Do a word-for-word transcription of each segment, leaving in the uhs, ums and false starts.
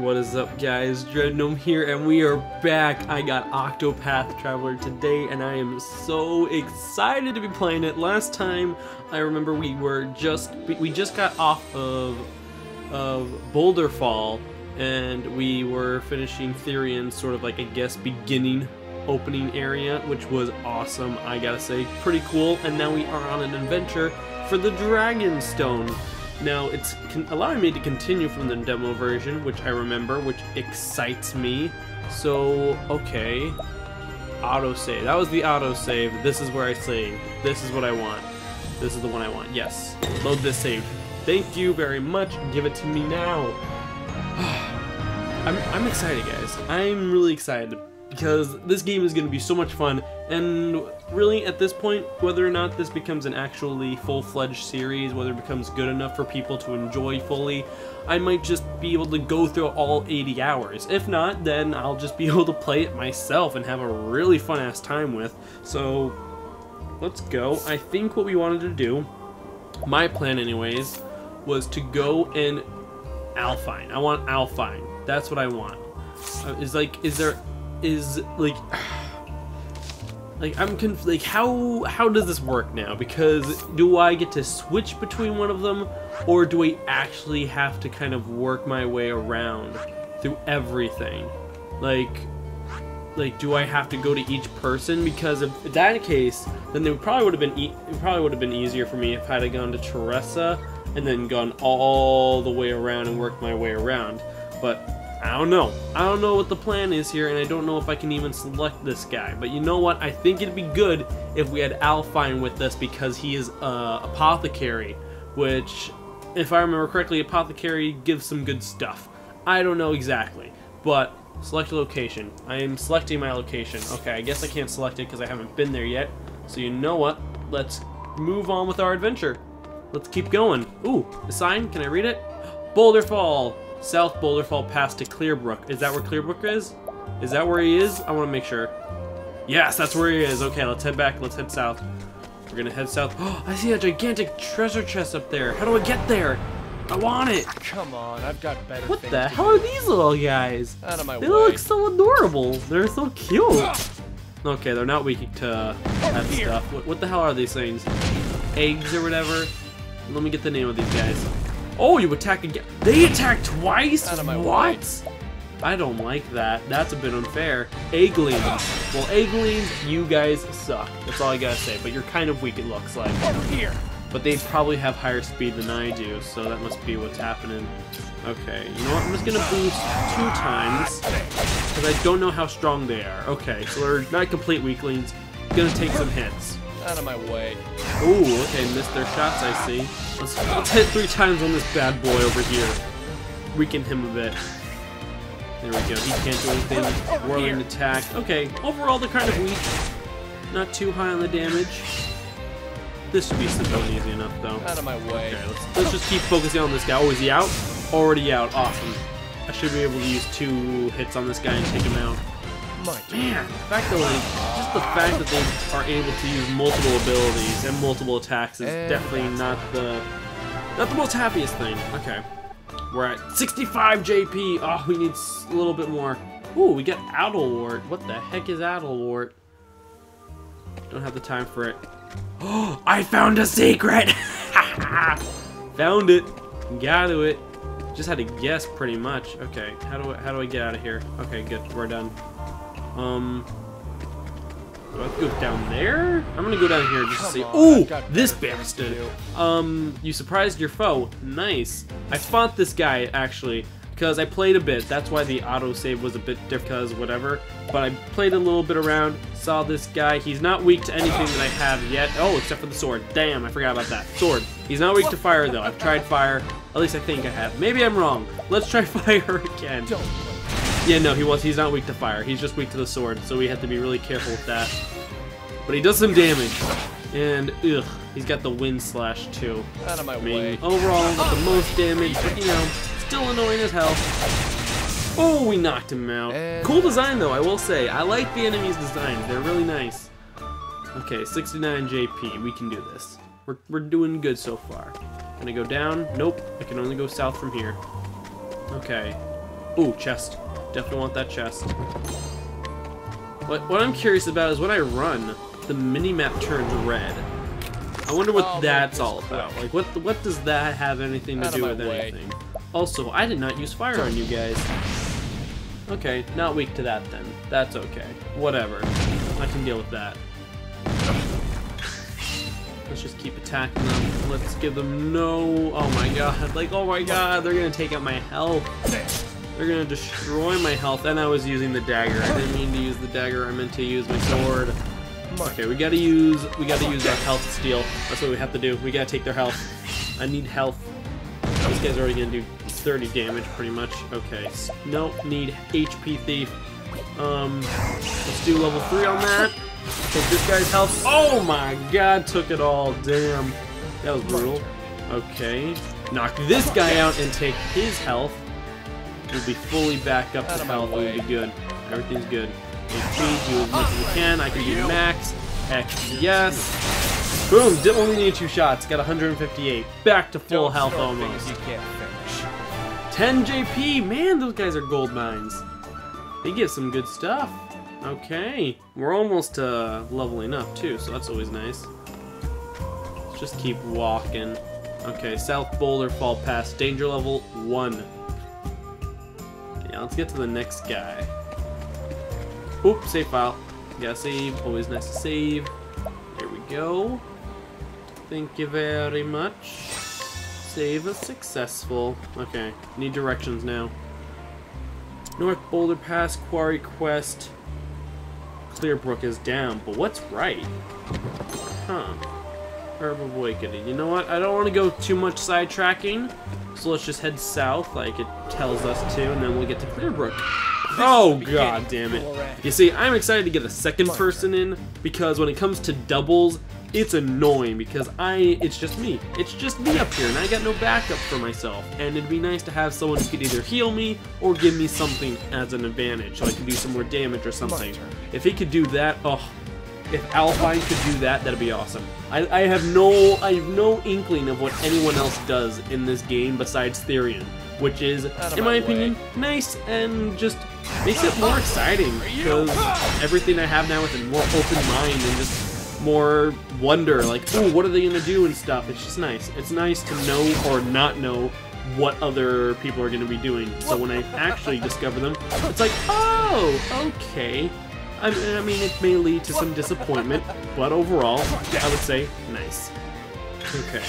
What is up, guys? Dreadnome here, and we are back. I got Octopath Traveler today, and I am so excited to be playing it. Last time, I remember we were just we just got off of of Boulderfall, and we were finishing Therion, sort of like I guess beginning opening area, which was awesome. I gotta say, pretty cool. And now we are on an adventure for the Dragonstone. Now, it's allowing me to continue from the demo version, which I remember, which excites me. So, okay. Autosave. That was the autosave. This is where I saved. This is what I want. This is the one I want. Yes. Load this save. Thank you very much. Give it to me now. I'm, I'm excited, guys. I'm really excited because this game is going to be so much fun. And really, at this point, whether or not this becomes an actually full-fledged series, whether it becomes good enough for people to enjoy fully, I might just be able to go through all eighty hours. If not, then I'll just be able to play it myself and have a really fun-ass time with. So, let's go. I think what we wanted to do, my plan anyways, was to go in Alfyn. I want Alfyn. That's what I want. Uh, is like, is there, is like... Like, I'm conf- like, how how does this work now? Because do I get to switch between one of them, or do I actually have to kind of work my way around through everything? Like, like, do I have to go to each person? Because if, if that case, then it probably would have been e- it probably would have been easier for me if I had gone to Teresa and then gone all the way around and worked my way around. But I don't know. I don't know what the plan is here, and I don't know if I can even select this guy. But you know what? I think it'd be good if we had Alfyn with us because he is uh, Apothecary, which, if I remember correctly, Apothecary gives some good stuff. I don't know exactly, but select a location. I am selecting my location. Okay, I guess I can't select it because I haven't been there yet. So you know what? Let's move on with our adventure. Let's keep going. Ooh, a sign. Can I read it? Boulderfall! South Boulderfall Pass to Clearbrook. Is that where Clearbrook is? Is that where he is? I want to make sure. Yes, that's where he is. Okay, let's head back. Let's head south. We're going to head south. Oh, I see a gigantic treasure chest up there. How do I get there? I want it. Come on, I've got better things to do. What the hell are these little guys? Out of my way. They look so adorable. They're so cute. Okay, they're not weak to that stuff. What, what the hell are these things? Eggs or whatever? Let me get the name of these guys. Oh, you attack again. They attack twice? What? I don't like that. That's a bit unfair. Egglings. Well, Egglings, you guys suck. That's all I gotta say. But you're kind of weak, it looks like. Over here. But they probably have higher speed than I do, so that must be what's happening. Okay, you know what? I'm just gonna boost two times, because I don't know how strong they are. Okay, so they're not complete weaklings. Gonna take some hits. Out of my way. Ooh, okay, missed their shots, I see. Let's, let's hit three times on this bad boy over here. Weaken him a bit. There we go, he can't do anything. Whirling attack. Okay, overall they're kind of weak. Not too high on the damage. This should be simple and easy enough, though. Out of my way. Okay, let's, let's just keep focusing on this guy. Oh, is he out? Already out, awesome. I should be able to use two hits on this guy and take him out. Man, the fact that like, just the fact that they are able to use multiple abilities and multiple attacks is definitely not the not the most happiest thing. Okay, we're at sixty-five J P. Oh, we need a little bit more. Ooh, we got Adelwart. What the heck is Adelwart? Don't have the time for it. Oh, I found a secret. Found it. Got to it. Just had to guess pretty much. Okay, how do I, how do I get out of here? Okay, good. We're done. Um, do I have to go down there? I'm gonna go down here just to see. Ooh, this bastard! Um, you surprised your foe. Nice. I fought this guy actually because I played a bit. That's why the auto save was a bit different, cause whatever. But I played a little bit around. Saw this guy. He's not weak to anything that I have yet. Oh, except for the sword. Damn, I forgot about that sword. He's not weak to fire though. I've tried fire. At least I think I have. Maybe I'm wrong. Let's try fire again. Don't. Yeah, no, he was. He's not weak to fire. He's just weak to the sword, so we have to be really careful with that. But he does some damage, and ugh, he's got the wind slash too. Out of my I mean, way. Overall, not the most damage, but you know, still annoying as hell. Oh, we knocked him out. And cool design though, I will say. I like the enemies' designs. They're really nice. Okay, sixty-nine J P. We can do this. We're we're doing good so far. Gonna go down? Nope. I can only go south from here. Okay. Ooh, chest. Definitely want that chest. What, what I'm curious about is when I run, the minimap turns red. I wonder what oh, that's all about. Quick. Like, what what does that have anything to Out do with way. anything? Also, I did not use fire on you guys. Okay, not weak to that then. That's okay. Whatever. I can deal with that. Let's just keep attacking them. Let's give them no... Oh my god. Like, oh my god, they're gonna take out my health. They're gonna destroy my health. And I was using the dagger. I didn't mean to use the dagger. I meant to use my sword. Okay, we gotta use... We gotta use our health to steal. That's what we have to do. We gotta take their health. I need health. This guy's already gonna do thirty damage, pretty much. Okay. Nope, need H P thief. Um, let's do level three on that. Take this guy's health. Oh my god, took it all. Damn. That was brutal. Okay. Knock this guy out and take his health. We'll be fully back up to health. We'll be good. Everything's good. H P, do as much as you can. I can do max. Heck yes. Boom. Did only need two shots. Got one hundred fifty-eight. Back to full health almost. ten J P. Man, those guys are gold mines. They give some good stuff. Okay, we're almost uh, leveling up too, so that's always nice. Let's just keep walking. Okay, South Boulderfall Pass, danger level one. Yeah, let's get to the next guy. Oop, save file. Gotta save, always nice to save. There we go. Thank you very much. Save is successful. Okay, need directions now. North Boulder Pass, Quarry Quest. Clearbrook is down, but what's right? Huh. Herb of Awakening. You know what? I don't want to go too much sidetracking, so let's just head south like it tells us to, and then we'll get to Clearbrook. Oh, god damn it. You see, I'm excited to get a second person in, because when it comes to doubles, it's annoying, because I, it's just me. It's just me up here, and I got no backup for myself, and it'd be nice to have someone who could either heal me or give me something as an advantage, so I can do some more damage or something. If he could do that, oh, if Alfyn could do that, that'd be awesome. I, I have no, I have no inkling of what anyone else does in this game besides Therion, which is, in my opinion, nice and just makes it more exciting, because everything I have now is a more open mind and just more wonder, like, oh, what are they gonna do and stuff. It's just nice. It's nice to know or not know what other people are gonna be doing. So when I actually discover them, it's like, oh, okay. I mean, I mean, it may lead to some disappointment, but overall, I would say nice. Okay,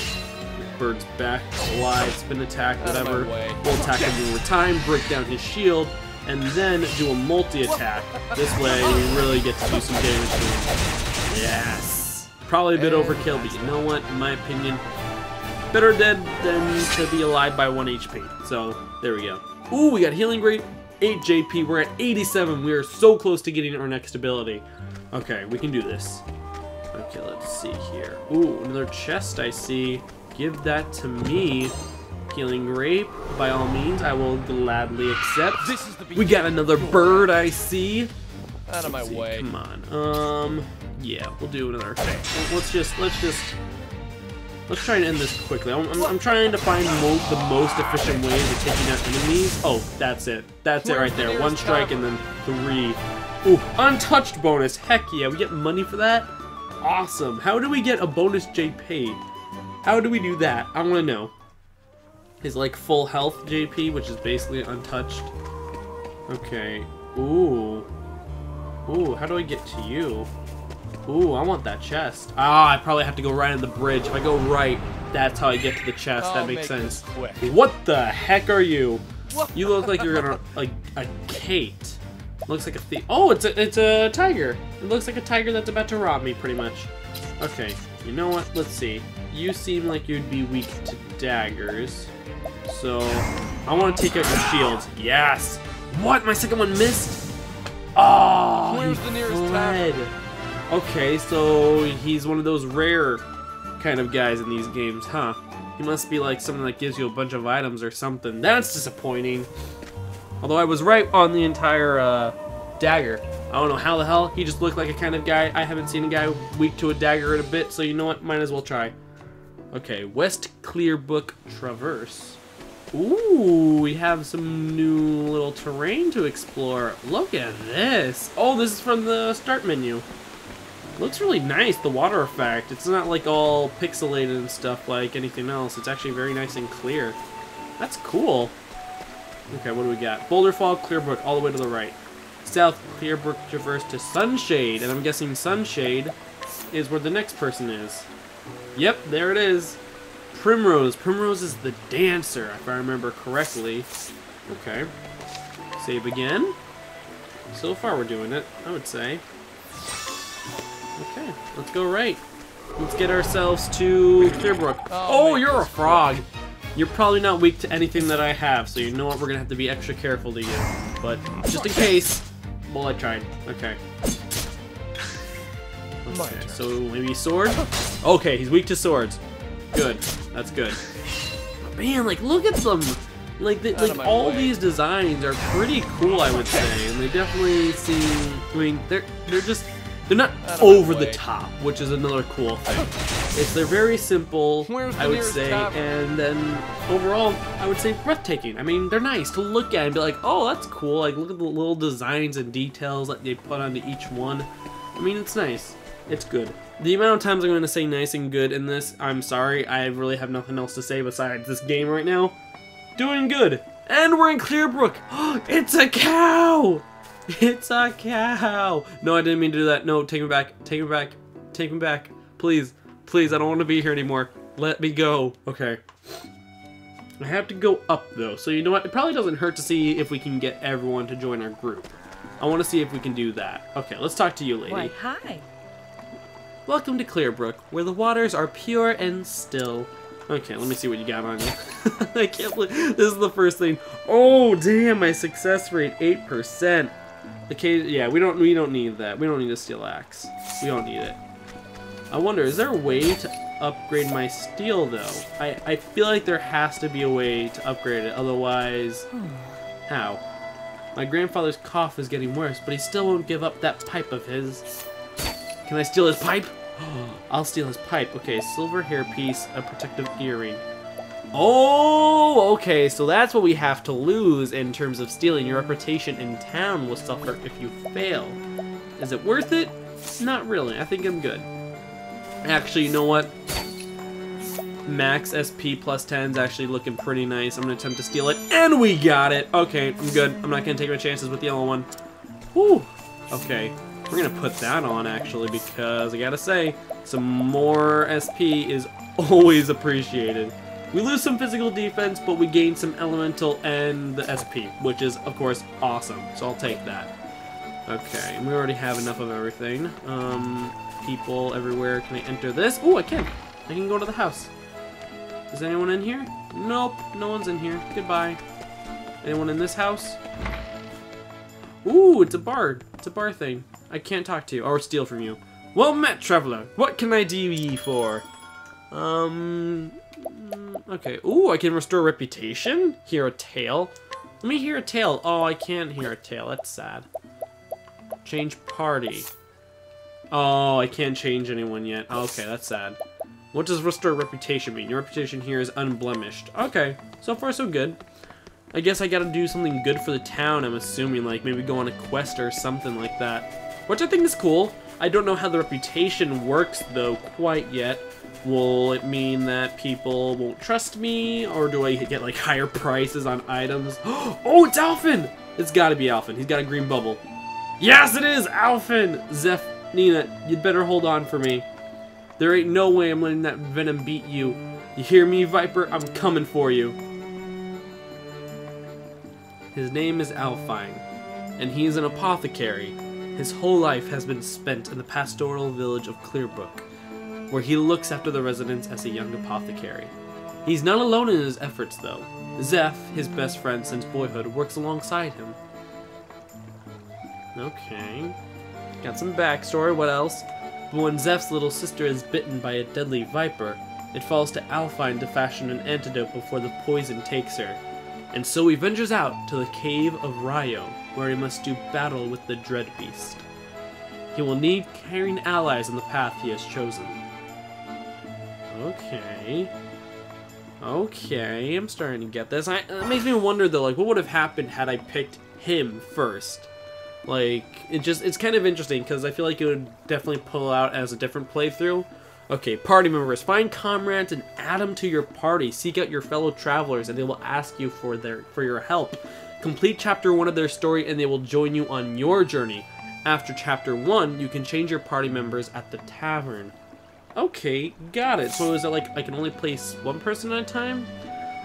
bird's back, alive, spin attack, whatever. We'll attack him one more time, break down his shield, and then do a multi-attack. This way, we really get to do some damage to him. Yes! Probably a bit overkill, but you know what? In my opinion, better dead than to be alive by one H P. So, there we go. Ooh, we got healing rate, eight J P. We're at eighty-seven. We are so close to getting our next ability. Okay, we can do this. Okay, let's see here. Ooh, another chest I see. Give that to me. Healing rape, by all means, I will gladly accept. This is the we got another bird I see. Out of my see. way. Come on. Um... Yeah, we'll do another thing. Let's just, let's just, let's try and end this quickly. I'm, I'm, I'm trying to find mo the most efficient ways of taking out enemies. Oh, that's it. That's it right there. One strike and then three. Ooh, untouched bonus. Heck yeah, we get money for that? Awesome. How do we get a bonus J P? How do we do that? I want to know. Is like full health J P, which is basically untouched. Okay. Ooh. Ooh, how do I get to you? Ooh, I want that chest. Ah, I probably have to go right on the bridge. If I go right, that's how I get to the chest. I'll that makes sense. What the heck are you? What? You look like you're gonna like a Kate. Looks like a thief. Oh, it's a it's a tiger. It looks like a tiger that's about to rob me, pretty much. Okay, you know what? Let's see. You seem like you'd be weak to daggers, so I want to take out your shields. Yes. What? My second one missed. Oh, where's the nearest fled. Tavern? Okay, so he's one of those rare kind of guys in these games, huh? He must be like someone that gives you a bunch of items or something. That's disappointing. Although I was right on the entire uh, dagger. I don't know how the hell. He just looked like a kind of guy. I haven't seen a guy weak to a dagger in a bit, so you know what? Might as well try. Okay, West Clearbrook Traverse. Ooh, we have some new little terrain to explore. Look at this. Oh, this is from the start menu. Looks really nice, the water effect. It's not like all pixelated and stuff like anything else. It's actually very nice and clear. That's cool. Okay, what do we got? Boulderfall, Clearbrook, all the way to the right. South, Clearbrook traverse to Sunshade, and I'm guessing Sunshade is where the next person is. Yep, there it is. Primrose. Primrose is the dancer, if I remember correctly. Okay. Save again. So far we're doing it, I would say. Okay, let's go right. Let's get ourselves to Clearbrook. Oh, oh you're a frog. You're probably not weak to anything that I have, so you know what, we're gonna have to be extra careful to you. But just in case, well, I tried. Okay. Okay, so maybe sword? Okay, he's weak to swords. Good, that's good. Man, like look at them. Like, the, like all way. These designs are pretty cool, I would say, and they definitely seem. I mean, they're they're just they're not over the top, which is another cool thing. It's they're very simple, Where's I would say, cavern? And then overall, I would say breathtaking. I mean, they're nice to look at and be like, oh, that's cool. Like look at the little designs and details that they put onto each one. I mean, it's nice. It's good. The amount of times I'm going to say nice and good in this, I'm sorry, I really have nothing else to say besides this game right now. Doing good. And we're in Clearbrook. It's a cow. It's a cow. No, I didn't mean to do that. No, take me back. Take me back. Take me back. Please. Please, I don't want to be here anymore. Let me go. Okay. I have to go up, though. So you know what? It probably doesn't hurt to see if we can get everyone to join our group. I want to see if we can do that. Okay, let's talk to you, lady. Why, hi. Welcome to Clearbrook, where the waters are pure and still. Okay, let me see what you got on you. I can't believe this is the first thing. Oh damn, my success rate eight percent. The cage, yeah, we don't we don't need that. We don't need a steel axe. We don't need it. I wonder, is there a way to upgrade my steel though? I I feel like there has to be a way to upgrade it, otherwise, how? My grandfather's cough is getting worse, but he still won't give up that pipe of his. Can I steal his pipe? I'll steal his pipe. Okay, silver hairpiece, a protective earring. Oh, okay, so that's what we have to lose in terms of stealing. Your reputation in town will suffer if you fail. Is it worth it? Not really. I think I'm good. Actually, you know what? Max S P plus ten is actually looking pretty nice. I'm going to attempt to steal it, and we got it. Okay, I'm good. I'm not going to take my chances with the yellow one. Whew. Okay. We're gonna put that on actually because I gotta say, some more S P is always appreciated. We lose some physical defense, but we gain some elemental and the S P, which is of course awesome. So I'll take that. Okay, and we already have enough of everything. Um, people everywhere. Can I enter this? Oh, I can. I can go to the house. Is anyone in here? Nope, no one's in here. Goodbye. Anyone in this house? Ooh, it's a bar. It's a bar thing. I can't talk to you, or steal from you. Well met, traveler. What can I do ye for? Um, okay. Ooh, I can restore reputation? Hear a tale? Let me hear a tale. Oh, I can't hear a tale. That's sad. Change party. Oh, I can't change anyone yet. Okay, that's sad. What does restore reputation mean? Your reputation here is unblemished. Okay, so far so good. I guess I gotta do something good for the town, I'm assuming. Like, maybe go on a quest or something like that. Which I think is cool. I don't know how the reputation works, though, quite yet. Will it mean that people won't trust me? Or do I get, like, higher prices on items? Oh, it's Alfyn! It's gotta be Alfyn. He's got a green bubble. Yes, it is Alfyn! Zeph, Nina, you'd better hold on for me. There ain't no way I'm letting that venom beat you. You hear me, Viper? I'm coming for you. His name is Alfyn, and he is an apothecary. His whole life has been spent in the pastoral village of Clearbrook, where he looks after the residents as a young apothecary. He's not alone in his efforts, though. Zeph, his best friend since boyhood, works alongside him. Okay. Got some backstory, what else? But when Zeph's little sister is bitten by a deadly viper, it falls to Alfyn to fashion an antidote before the poison takes her. And so he ventures out to the Cave of Rhyos, where he must do battle with the dread beast. He will need caring allies on the path he has chosen. Okay. Okay, I'm starting to get this. I, it makes me wonder though, like, what would have happened had I picked him first? Like, it just, it's kind of interesting because I feel like it would definitely pull out as a different playthrough. Okay, party members, find comrades and add them to your party. Seek out your fellow travelers and they will ask you for their for your help. Complete chapter one of their story and they will join you on your journey. After chapter one, you can change your party members at the tavern. Okay, got it. So is it like I can only place one person at a time?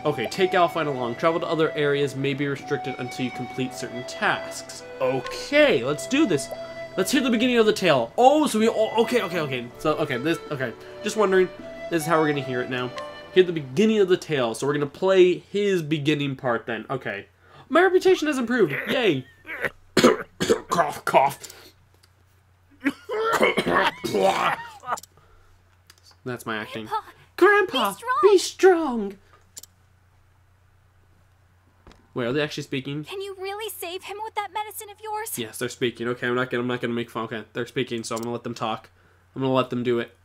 Okay, take Alfyn along. Travel to other areas may be restricted until you complete certain tasks. Okay, let's do this. Let's hear the beginning of the tale. Oh, so we all... Okay, okay, okay. So, okay, this... Okay, just wondering. This is how we're going to hear it now. Hear the beginning of the tale. So we're going to play his beginning part then. Okay. My reputation has improved. Yay. Cough, cough. That's my acting. Grandpa, Grandpa, be strong. Be strong. Wait, are they actually speaking? Can you really save him with that medicine of yours? Yes, they're speaking. Okay, I'm not gonna, I'm not gonna make fun. Okay, they're speaking, so I'm gonna let them talk. I'm gonna let them do it.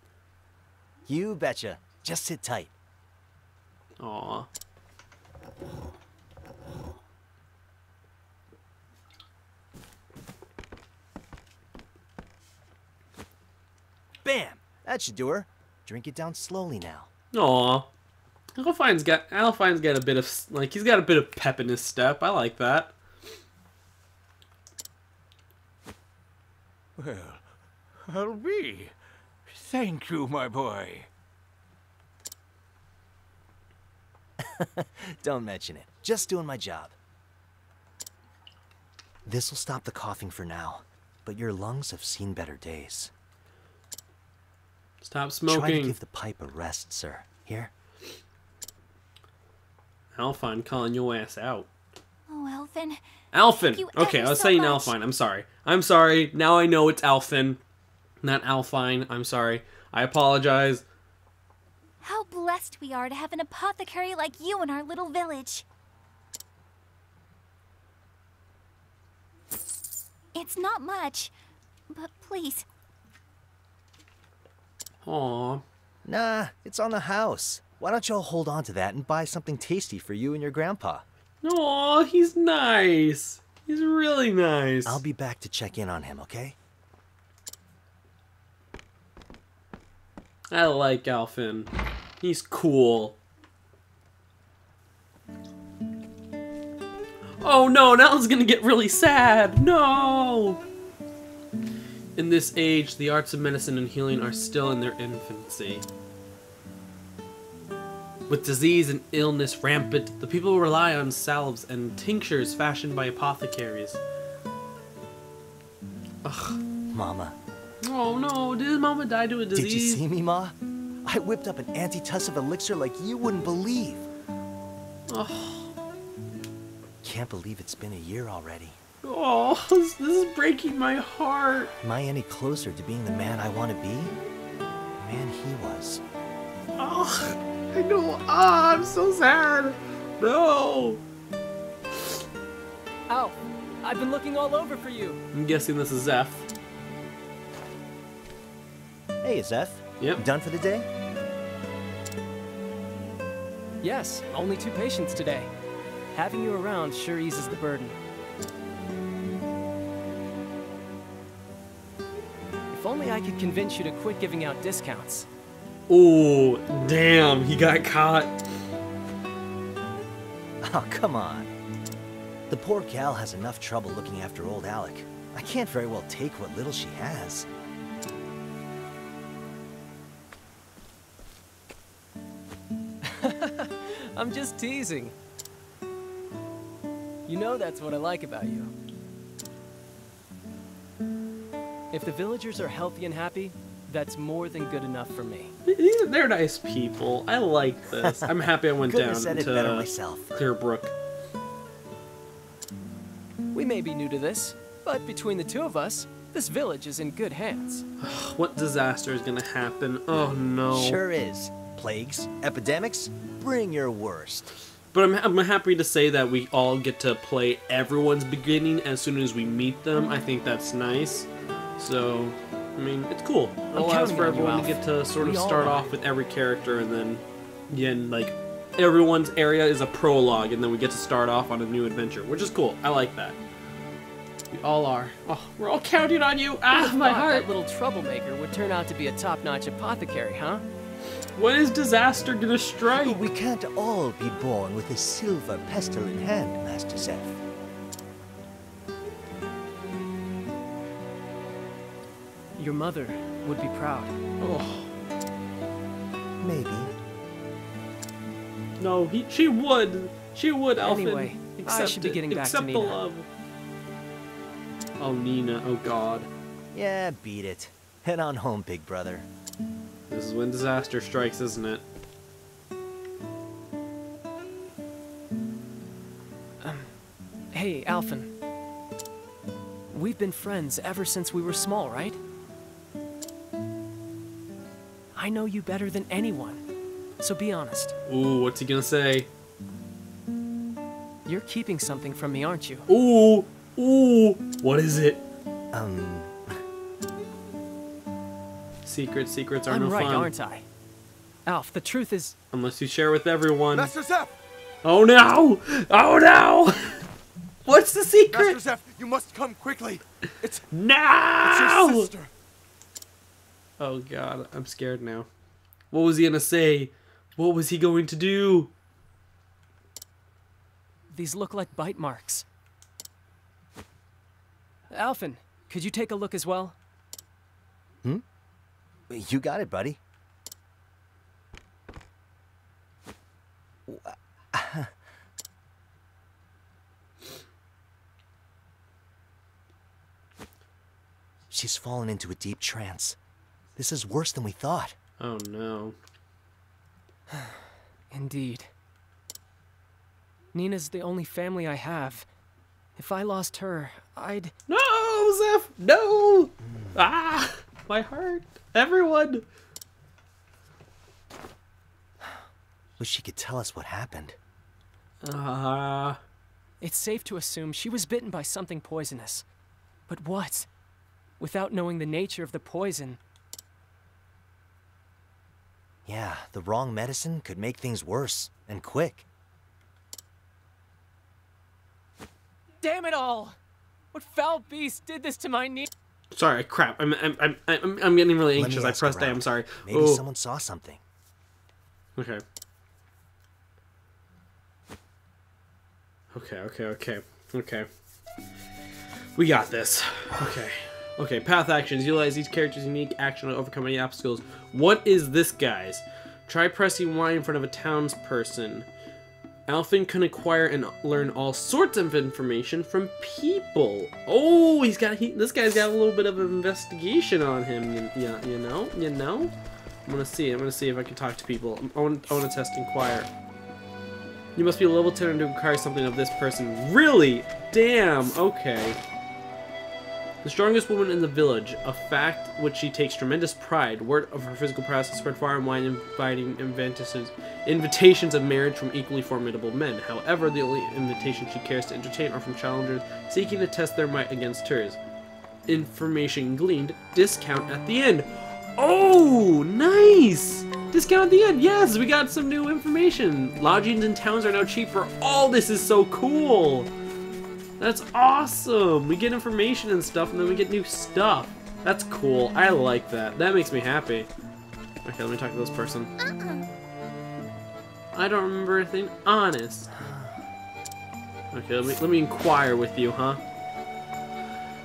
You betcha. Just sit tight. Aw. Bam! That should do her. Drink it down slowly now. Aw. Alfyn's got Alfyn's got a bit of like he's got a bit of pep in his step. I like that. Well, I'll be. Thank you, my boy. Don't mention it. Just doing my job. This'll stop the coughing for now, but your lungs have seen better days. Stop smoking. Try to give the pipe a rest, sir. Here. Alfyn calling your ass out. Oh, Alfyn. Alfyn. Okay, I was so saying much. Alfyn. I'm sorry. I'm sorry. Now I know it's Alfyn, not Alfyn. I'm sorry. I apologize. How blessed we are to have an apothecary like you in our little village. It's not much, but please. Aw. Nah, it's on the house. Why don't y'all hold on to that and buy something tasty for you and your grandpa? Aw, he's nice. He's really nice. I'll be back to check in on him, okay? I like Alfyn. He's cool. Oh no, now it's gonna get really sad. No! In this age, the arts of medicine and healing are still in their infancy. With disease and illness rampant, the people rely on salves and tinctures fashioned by apothecaries. Ugh. Mama. Oh no, did Mama die to a disease? Did you see me, Ma? I whipped up an anti-tuss of elixir like you wouldn't believe. Oh. Can't believe it's been a year already. Oh, this is breaking my heart. Am I any closer to being the man I want to be? The man he was. Oh. I know. Ah, I'm so sad. No. Ow. I've been looking all over for you. I'm guessing this is Zeph. Hey, Zeph. Yep. Done for the day? Yes. Only two patients today. Having you around sure eases the burden. If only I could convince you to quit giving out discounts. Oh, damn, he got caught. Oh, come on. The poor gal has enough trouble looking after old Alec. I can't very well take what little she has. I'm just teasing. You know that's what I like about you. If the villagers are healthy and happy, that's more than good enough for me. They're nice people. I like this. I'm happy I went down to Clearbrook. We may be new to this, but between the two of us, this village is in good hands. What disaster is gonna happen? Oh no. Sure is. Plagues, epidemics, bring your worst. But I'm, I'm happy to say that we all get to play everyone's beginning as soon as we meet them. I think that's nice. So... I mean, it's cool. It allows for everyone to get to sort of start off with every character and then, again, like, everyone's area is a prologue, and then we get to start off on a new adventure, which is cool. I like that. We all are. Oh, we're all counting on you. Ah, my heart. That little troublemaker would turn out to be a top-notch apothecary, huh? When is disaster gonna strike? We can't all be born with a silver pestle in hand, Master Zeph. Your mother would be proud. Oh. Maybe. No, he, she would. She would, Alfyn. Anyway, I should be getting back to Nina. Accept the love. Oh, Nina. Oh, God. Yeah, beat it. Head on home, big brother. This is when disaster strikes, isn't it? Um, hey, Alfyn. We've been friends ever since we were small, right? I know you better than anyone, so be honest. Ooh, what's he gonna say? You're keeping something from me, aren't you? Ooh, ooh, what is it? Um... Secrets, secrets are I'm no right, fun. I'm right, aren't I? Alf, the truth is... Unless you share with everyone. Master Zeph! Oh no! Oh no! What's the secret? Master Zeph, you must come quickly. It's... No! It's your sister. Oh God, I'm scared now. What was he gonna say? What was he going to do? These look like bite marks. Alfyn, could you take a look as well? Hmm? You got it, buddy. She's fallen into a deep trance. This is worse than we thought. Oh, no. Indeed. Nina's the only family I have. If I lost her, I'd... No, Zeph! No! Ah! My heart! Everyone! Wish she could tell us what happened. Ah. Uh... It's safe to assume she was bitten by something poisonous. But what? Without knowing the nature of the poison... Yeah, the wrong medicine could make things worse, and quick. Damn it all! What foul beast did this to my knee? Sorry, crap. I'm I'm I'm I'm, I'm getting really anxious. I pressed A. I'm sorry. Maybe oh. someone saw something. Okay. Okay. Okay. Okay. Okay. We got this. Okay. Okay, path actions. Utilize each character's unique action to overcome any obstacles. What is this, guys? Try pressing Y in front of a townsperson. Alfyn can acquire and learn all sorts of information from people. Oh, he's got he, this guy's got a little bit of an investigation on him. You, you, you know, you know. I'm gonna see. I'm gonna see if I can talk to people. I want to test inquire. You must be a level ten to acquire something of this person. Really? Damn. Okay. The strongest woman in the village, a fact which she takes tremendous pride. Word of her physical prowess spread far and wide, inviting invitations of marriage from equally formidable men. However, the only invitations she cares to entertain are from challengers seeking to test their might against hers. Information gleaned, discount at the end. Oh, nice! Discount at the end, yes, we got some new information. Lodgings in towns are now cheaper. Oh, this is so cool! That's awesome! We get information and stuff, and then we get new stuff. That's cool. I like that. That makes me happy. Okay, let me talk to this person. Uh-uh. I don't remember anything honest. Okay, let me, let me inquire with you, huh?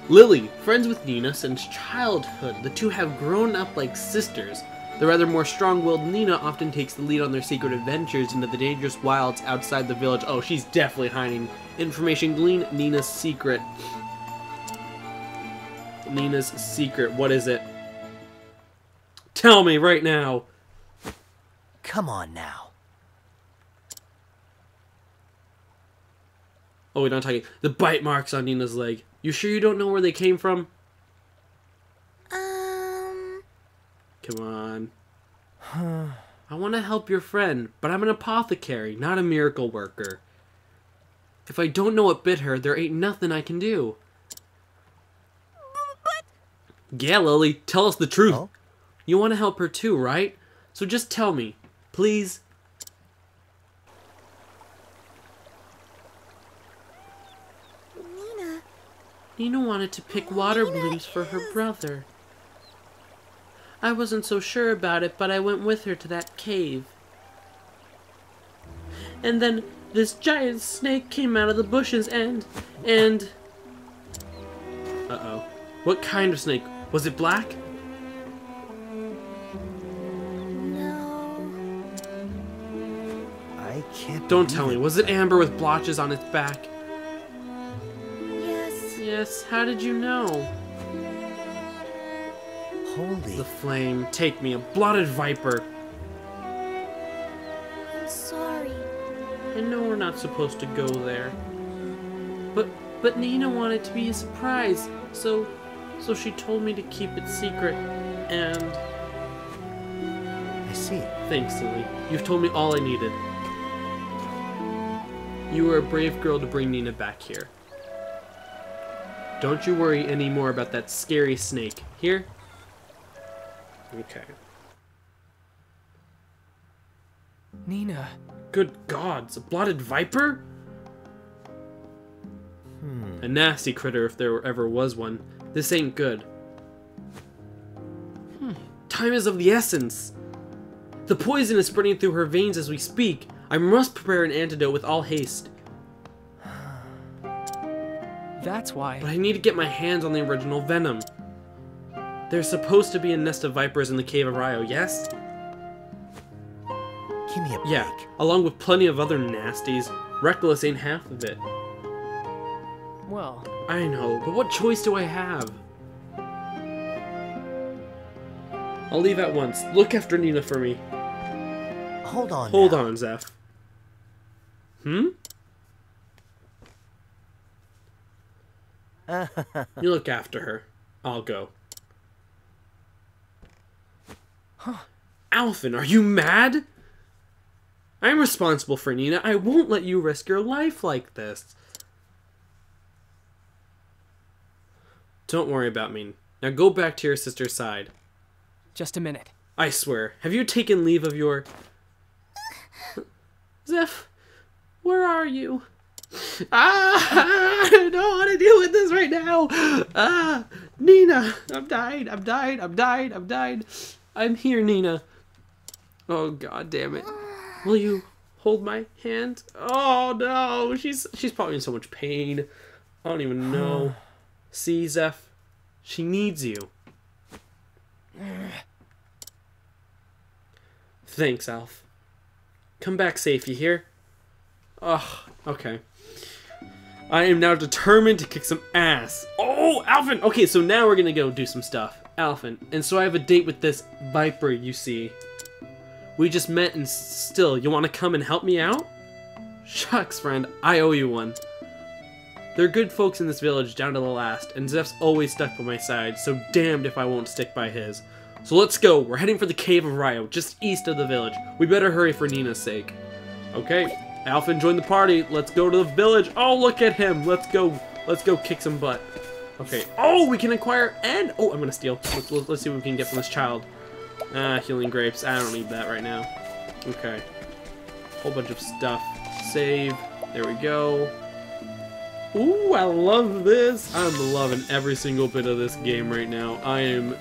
Lily, friends with Nina since childhood. The two have grown up like sisters. The rather more strong-willed Nina often takes the lead on their secret adventures into the dangerous wilds outside the village. Oh, she's definitely hiding information. Glean Nina's secret. Nina's secret. What is it? Tell me right now. Come on now. Oh, we're not talking. The bite marks on Nina's leg. You sure you don't know where they came from? Come on. Huh. I want to help your friend, but I'm an apothecary, not a miracle worker. If I don't know what bit her, there ain't nothing I can do. But... Yeah, Lily, tell us the truth. Oh? You want to help her too, right? So just tell me, please. Nina wanted to pick water blooms for her brother. I wasn't so sure about it, but I went with her to that cave. And then this giant snake came out of the bushes and... and... Uh-oh. What kind of snake? Was it black? No. I can't... Don't tell me. Was it amber with blotches on its back? Yes, how did you know? Holy... The flame, take me, a blotted viper. I'm sorry. I know we're not supposed to go there. But, but Nina wanted to be a surprise, so, so she told me to keep it secret, and... I see. Thanks, Lily. You've told me all I needed. You were a brave girl to bring Nina back here. Don't you worry anymore about that scary snake. Here? Okay. Nina. Good gods, a blotted viper? Hmm. A nasty critter if there ever was one. This ain't good. Hmm. Time is of the essence. The poison is spreading through her veins as we speak. I must prepare an antidote with all haste. That's why. But I need to get my hands on the original venom. There's supposed to be a nest of vipers in the Cave of Rhyos, yes? Give me a break. Yeah, along with plenty of other nasties. Reckless ain't half of it. Well. I know, but what choice do I have? I'll leave at once. Look after Nina for me. Hold on. Hold now. on, Zeph. Hmm? You look after her. I'll go. Huh. Alfyn, are you mad? I'm responsible for Nina. I won't let you risk your life like this. Don't worry about me. Now go back to your sister's side. Just a minute. I swear. Have you taken leave of your... Zeph, where are you? Ah, I don't want to deal with this right now. Ah, Nina, I'm dying, I'm dying, I'm dying, I'm dying. I'm here, Nina. Oh, god damn it. Will you hold my hand? Oh, no, she's she's probably in so much pain. I don't even know. See, Zeph, she needs you. Thanks, Alf. Come back safe, you hear? Oh, okay. I am now determined to kick some ass. Oh, Alfyn! Okay, so now we're gonna go do some stuff. Alfyn. And so I have a date with this Viper, you see. We just met and still, you wanna come and help me out? Shucks, friend. I owe you one. There are good folks in this village down to the last, and Zeph's always stuck by my side, so damned if I won't stick by his. So let's go. We're heading for the Cave of Rhyos, just east of the village. We better hurry for Nina's sake. Okay. Alfyn joined the party. Let's go to the village. Oh, look at him. Let's go. Let's go kick some butt. Okay. Oh, we can acquire and... Oh, I'm going to steal. Let's, let's see what we can get from this child. Ah, healing grapes. I don't need that right now. Okay. Whole bunch of stuff. Save. There we go. Ooh, I love this. I'm loving every single bit of this game right now. I am...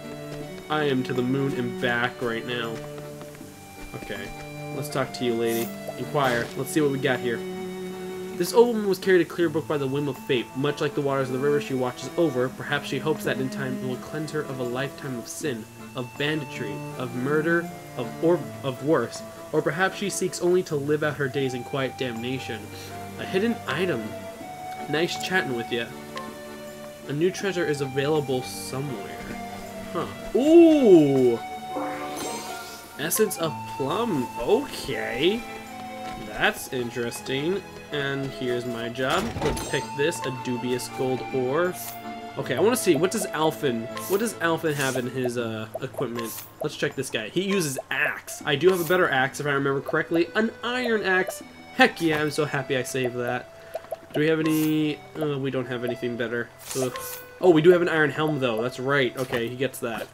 I am to the moon and back right now. Okay. Let's talk to you, lady. Inquire. Let's see what we got here. This old woman was carried to Clearbrook by the whim of fate. Much like the waters of the river she watches over, perhaps she hopes that in time it will cleanse her of a lifetime of sin, of banditry, of murder, of or of worse. Or perhaps she seeks only to live out her days in quiet damnation. A hidden item. Nice chatting with ya. A new treasure is available somewhere. Huh. Ooh! Essence of plum. Okay. That's interesting. And here's my job. Let's pick this, a dubious gold ore. Okay, I want to see, what does Alfyn, what does Alfyn have in his uh, equipment? Let's check this guy. He uses axe. I do have a better axe, if I remember correctly. An iron axe. Heck yeah, I'm so happy I saved that. Do we have any, uh, we don't have anything better. Ugh. Oh, we do have an iron helm though, that's right. Okay, he gets that.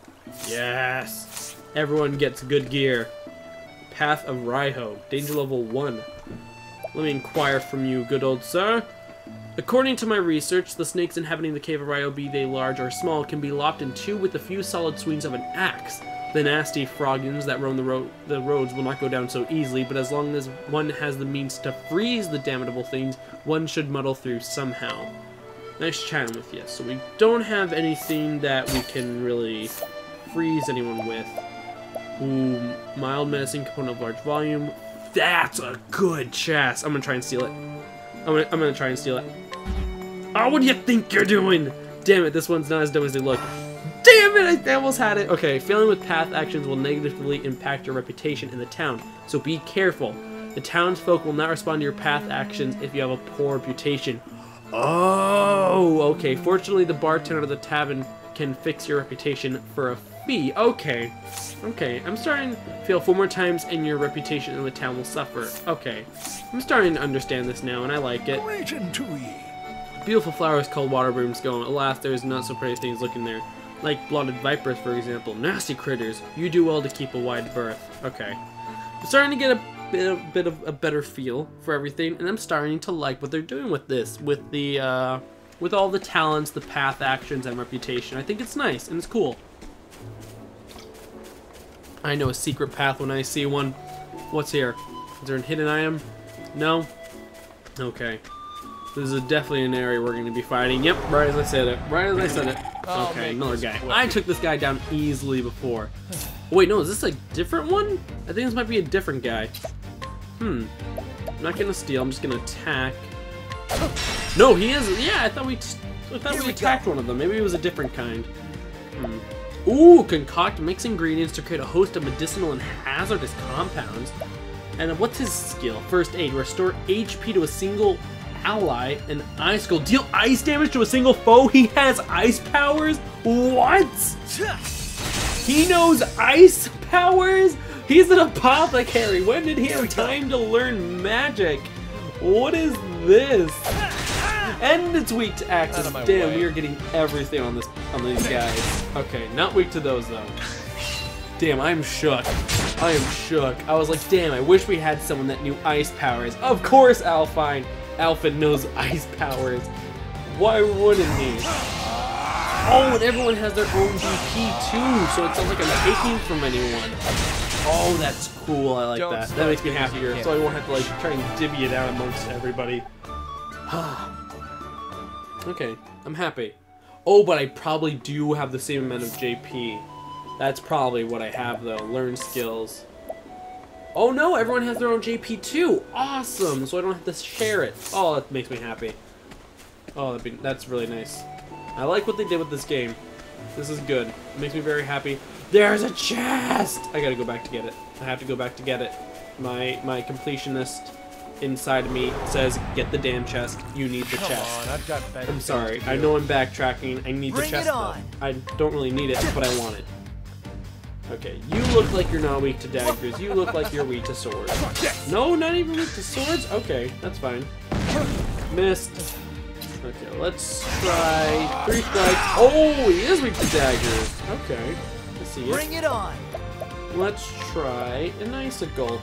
Yes! Everyone gets good gear. Path of Rhyos, danger level one. Let me inquire from you, good old sir. According to my research, the snakes inhabiting the Cave of Rhyos, be they large or small, can be lopped in two with a few solid swings of an axe. The nasty froggians that roam the, ro the roads will not go down so easily, but as long as one has the means to freeze the damnable things, one should muddle through somehow. Nice chatting with you. So we don't have anything that we can really freeze anyone with. Ooh, mild medicine, component of large volume. That's a good chest. I'm gonna try and steal it. I'm gonna, I'm gonna try and steal it. Oh, what do you think you're doing? Damn it, this one's not as dumb as they look. Damn it, I almost had it. Okay, failing with path actions will negatively impact your reputation in the town, so be careful. The townsfolk will not respond to your path actions if you have a poor reputation. Oh, okay. Fortunately, the bartender of the tavern can fix your reputation for a fee. Okay, okay. I'm starting to fail four more times, and your reputation in the town will suffer. Okay, I'm starting to understand this now, and I like it. Beautiful flowers called water brooms going. Alas, there's not so pretty things looking there. Like blotted vipers, for example. Nasty critters. You do well to keep a wide berth. Okay. I'm starting to get a bit of, bit of a better feel for everything, and I'm starting to like what they're doing with this. With the, uh, with all the talents, the path actions, and reputation. I think it's nice, and it's cool. I know a secret path when I see one. What's here? Is there a hidden item? No? Okay. This is definitely an area we're going to be fighting. Yep, right as I said it. Right as I said it. Okay, another guy. I took this guy down easily before. Wait, no, is this a different one? I think this might be a different guy. Hmm. I'm not going to steal. I'm just going to attack. No, he is. Yeah, I thought we, I thought we attacked one of them. Maybe it was a different kind. Hmm. Ooh, concoct. Mix ingredients to create a host of medicinal and hazardous compounds. And what's his skill? First aid. Restore H P to a single ally, an ice goal. Deal ice damage to a single foe? He has ice powers? What? He knows ice powers? He's an apothecary. When did he have time to learn magic? What is this? And it's weak to axes. Damn, we are getting everything on this on these guys. Okay, not weak to those though. Damn, I'm shook. I am shook. I was like, damn, I wish we had someone that knew ice powers. Of course, Alfyn. Alfyn knows ice powers. Why wouldn't he? Oh, and everyone has their own D P too, so it sounds like I'm taking from anyone. Oh, that's cool. I like Don't that. That makes me happier, so I won't have to like try and divvy it out amongst everybody. Okay, I'm happy. Oh, but I probably do have the same amount of J P. That's probably what I have though. Learn skills. Oh no, everyone has their own J P too! Awesome! So I don't have to share it. Oh, that makes me happy. Oh, that'd be, that's really nice. I like what they did with this game. This is good. It makes me very happy. There's a chest! I gotta go back to get it. I have to go back to get it. My my completionist inside of me says, get the damn chest. You need the Come chest. On, I've got better I'm sorry. I know I'm backtracking. I need Bring the chest it on. Though. I don't really need it, but I want it. Okay, you look like you're not weak to daggers. You look like you're weak to swords. No, not even weak to swords? Okay, that's fine. Missed. Okay, let's try three strikes. Oh, he is weak to daggers. Okay, let's see. Bring it on. Let's try an icicle.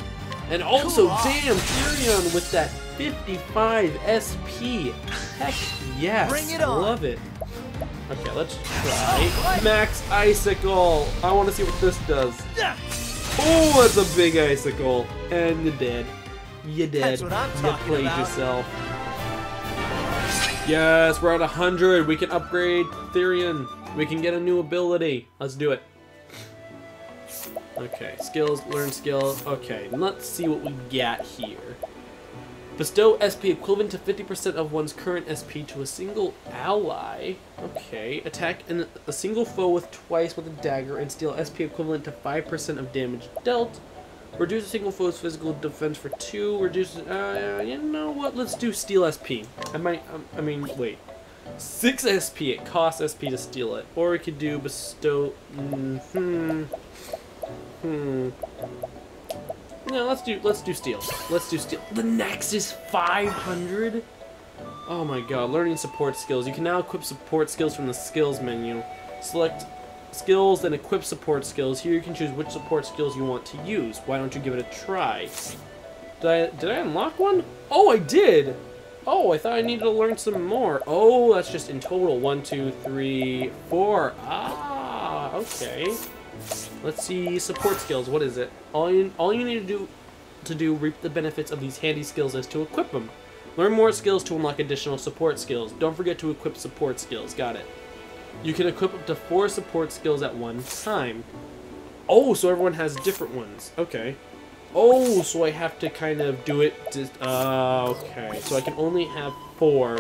And also, damn, Therion with that fifty-five S P. Heck yes. Bring it on. I love it. Okay, let's try Max Icicle. I want to see what this does. Oh, that's a big icicle. And you're dead. You're dead. That's what I'm you played about. Yourself. Yes, we're at one hundred. We can upgrade Therion. We can get a new ability. Let's do it. Okay, skills, learn skills. Okay, let's see what we got here. Bestow S P equivalent to fifty percent of one's current S P to a single ally. Okay. Attack an, a single foe with twice with a dagger and steal S P equivalent to five percent of damage dealt. Reduce a single foe's physical defense for two. Reduce... Uh, you know what? Let's do steal S P. I might... Um, I mean, wait. six S P. It costs S P to steal it. Or we could do bestow... Mm, hmm. Hmm. No, let's do let's do steel. Let's do steel. The next is five hundred. Oh my god, learning support skills. You can now equip support skills from the skills menu. Select skills and equip support skills. Here you can choose which support skills you want to use. Why don't you give it a try? Did I did I unlock one? Oh, I did. Oh, I thought I needed to learn some more. Oh, that's just in total. One, two, three, four. Ah, okay. Let's see, support skills. What is it? All you, all you need to do to do reap the benefits of these handy skills is to equip them. Learn more skills to unlock additional support skills. Don't forget to equip support skills. Got it. You can equip up to four support skills at one time. Oh, so everyone has different ones. Okay. Oh, so I have to kind of do it... Uh, okay, so I can only have four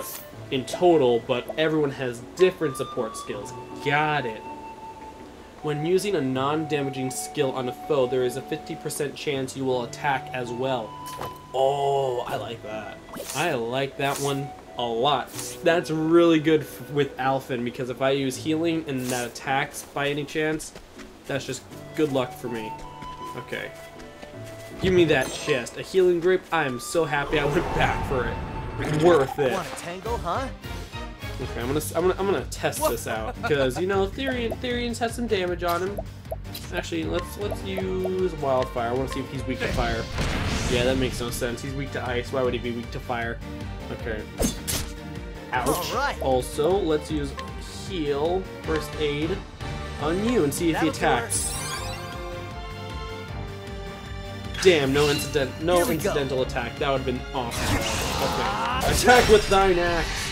in total, but everyone has different support skills. Got it. When using a non-damaging skill on a foe, there is a fifty percent chance you will attack as well. Oh, I like that. I like that one a lot. That's really good f with Alfyn, because if I use healing and that attacks by any chance, that's just good luck for me. Okay. Give me that chest. A healing grip. I am so happy I went back for it. Worth it. Want a tango, huh? Okay, I'm gonna I'm gonna I'm gonna test this out, because you know Therion Therion's has some damage on him. Actually, let's let's use wildfire. I wanna see if he's weak to fire. Yeah, that makes no sense. He's weak to ice. Why would he be weak to fire? Okay. Ouch. Right. Also, let's use heal, first aid on you and see if that he attacks. Damn, no incident, no incidental go. attack. That would have been awesome. Okay. Attack with thine axe.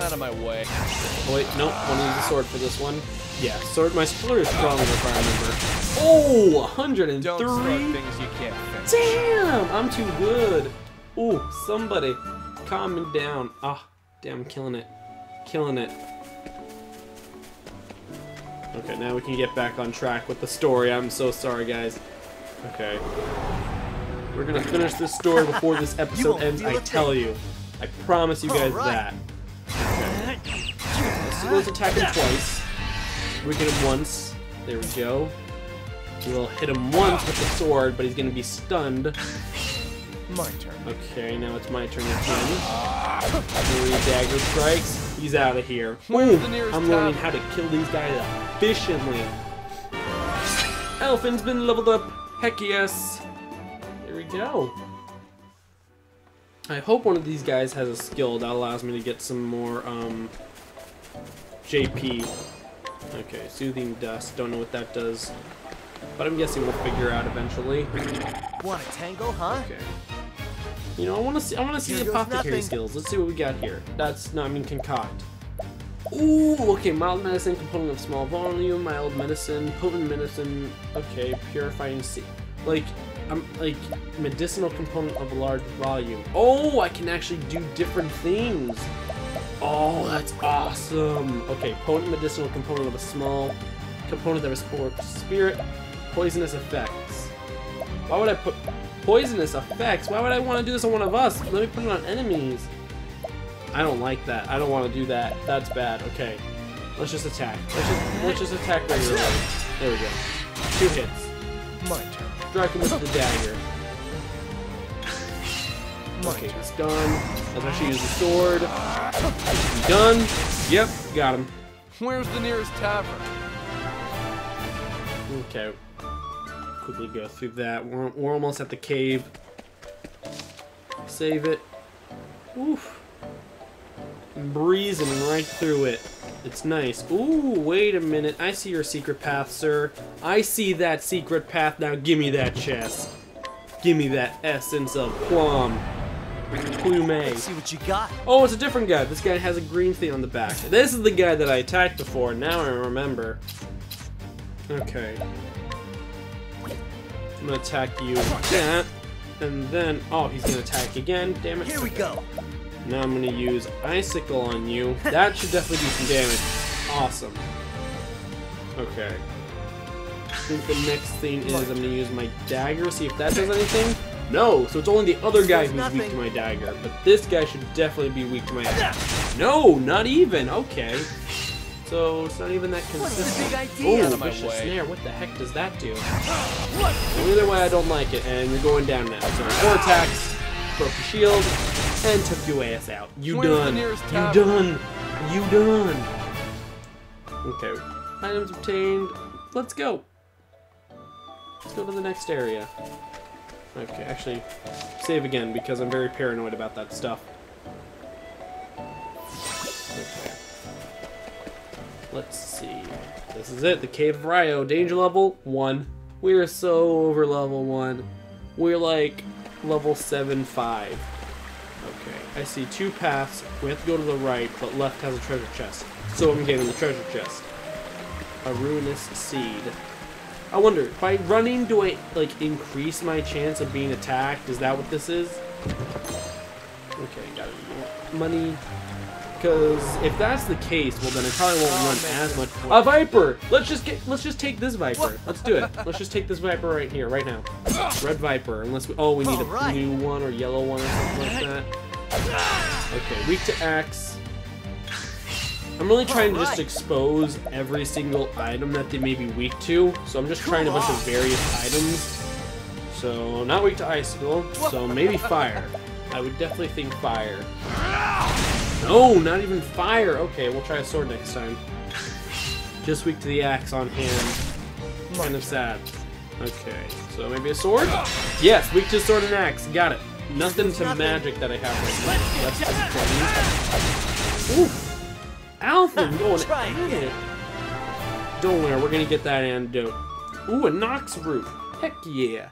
Out of my way. Oh, wait, nope. I need the sword for this one. Yeah, sword. My sword is stronger if I remember. Oh, one hundred three. Don't start things you can't fix. Damn, I'm too good. Ooh, somebody, calm me down. Ah, damn, I'm killing it, killing it. Okay, now we can get back on track with the story. I'm so sorry, guys. Okay. We're gonna finish this story before this episode ends, I tell you. I promise you guys that. Okay. So let's attack him twice. We get him once. There we go. We'll hit him once with the sword, but he's gonna be stunned. My turn. Okay, now it's my turn to him. Three dagger strikes. He's out of here. Ooh, I'm learning how to kill these guys efficiently. Alfyn's been leveled up. Heck yes. There we go. I hope one of these guys has a skill that allows me to get some more um, J P. Okay, soothing dust. Don't know what that does, but I'm guessing we'll figure out eventually. Want a tango, huh? Okay. You know, I want to see. I want to see the apothecary skills. Let's see what we got here. That's no, I mean concoct. Ooh, okay. Mild medicine, component of small volume, mild medicine, potent medicine. Okay, purifying sea. Like, I'm like medicinal component of a large volume. Oh, I can actually do different things. Oh, that's awesome. Okay, potent medicinal component of a small component of a sport spirit. Poisonous effects. Why would I put? Poisonous effects? Why would I want to do this on one of us? Let me put it on enemies. I don't like that. I don't want to do that. That's bad. Okay. Let's just attack. Let's just, let's just attack regularly. There we go. Two hits. My turn. Strike him with the dagger. Okay, he's done. Let's actually use the sword. He's done. Yep, got him. Where's the nearest tavern? Okay. Quickly go through that. We're, we're almost at the cave. Save it. Oof. I'm breezing right through it. It's nice. Ooh, wait a minute. I see your secret path, sir. I see that secret path. Now give me that chest. Give me that essence of plum. Plume. Let's see what you got. Oh, it's a different guy. This guy has a green thing on the back. This is the guy that I attacked before. Now I remember. Okay. I'm gonna attack you with that, and then oh, he's gonna attack again. Damn it! Here we go. Now I'm gonna use icicle on you. That should definitely do some damage. Awesome. Okay. I think the next thing is I'm gonna use my dagger. See if that does anything. No. So it's only the other guy who's weak to my dagger, but this guy should definitely be weak to my axe. No, not even. Okay. So it's not even that consistent. Oh, vicious snare! What the heck does that do? Well, either way, I don't like it, and you're going down now. So four attacks, broke your shield, and took your ass out. You done. You done. You done. Okay. Items obtained. Let's go. Let's go to the next area. Okay, actually, save again, because I'm very paranoid about that stuff. Okay. Let's see. This is it, the Cave of Rhyos. Danger level one. We are so over level one. We're like level seven five. Okay, I see two paths. We have to go to the right, but left has a treasure chest. So I'm getting the treasure chest. A ruinous seed. I wonder, by running, do I, like, increase my chance of being attacked? Is that what this is? Okay, got it. Money. Because if that's the case, well, then I probably won't run as much. A Viper! Let's just get, let's just take this Viper. Let's do it. Let's just take this Viper right here, right now. Red Viper, unless we, oh, we need a new one or yellow one or something like that. Okay, weak to axe. I'm really trying to just expose every single item that they may be weak to. So I'm just trying a bunch of various items. So, not weak to icicle. So maybe fire. I would definitely think fire. No, not even fire. Okay, we'll try a sword next time. Just weak to the axe on hand. Kind of sad. Okay, so maybe a sword? Yes, weak to sword and axe. Got it. Nothing to magic that I have right now. That's just funny. Ooh. Alfyn going at it. Don't worry, we're gonna get that antidote. Ooh, a Nox root. Heck yeah.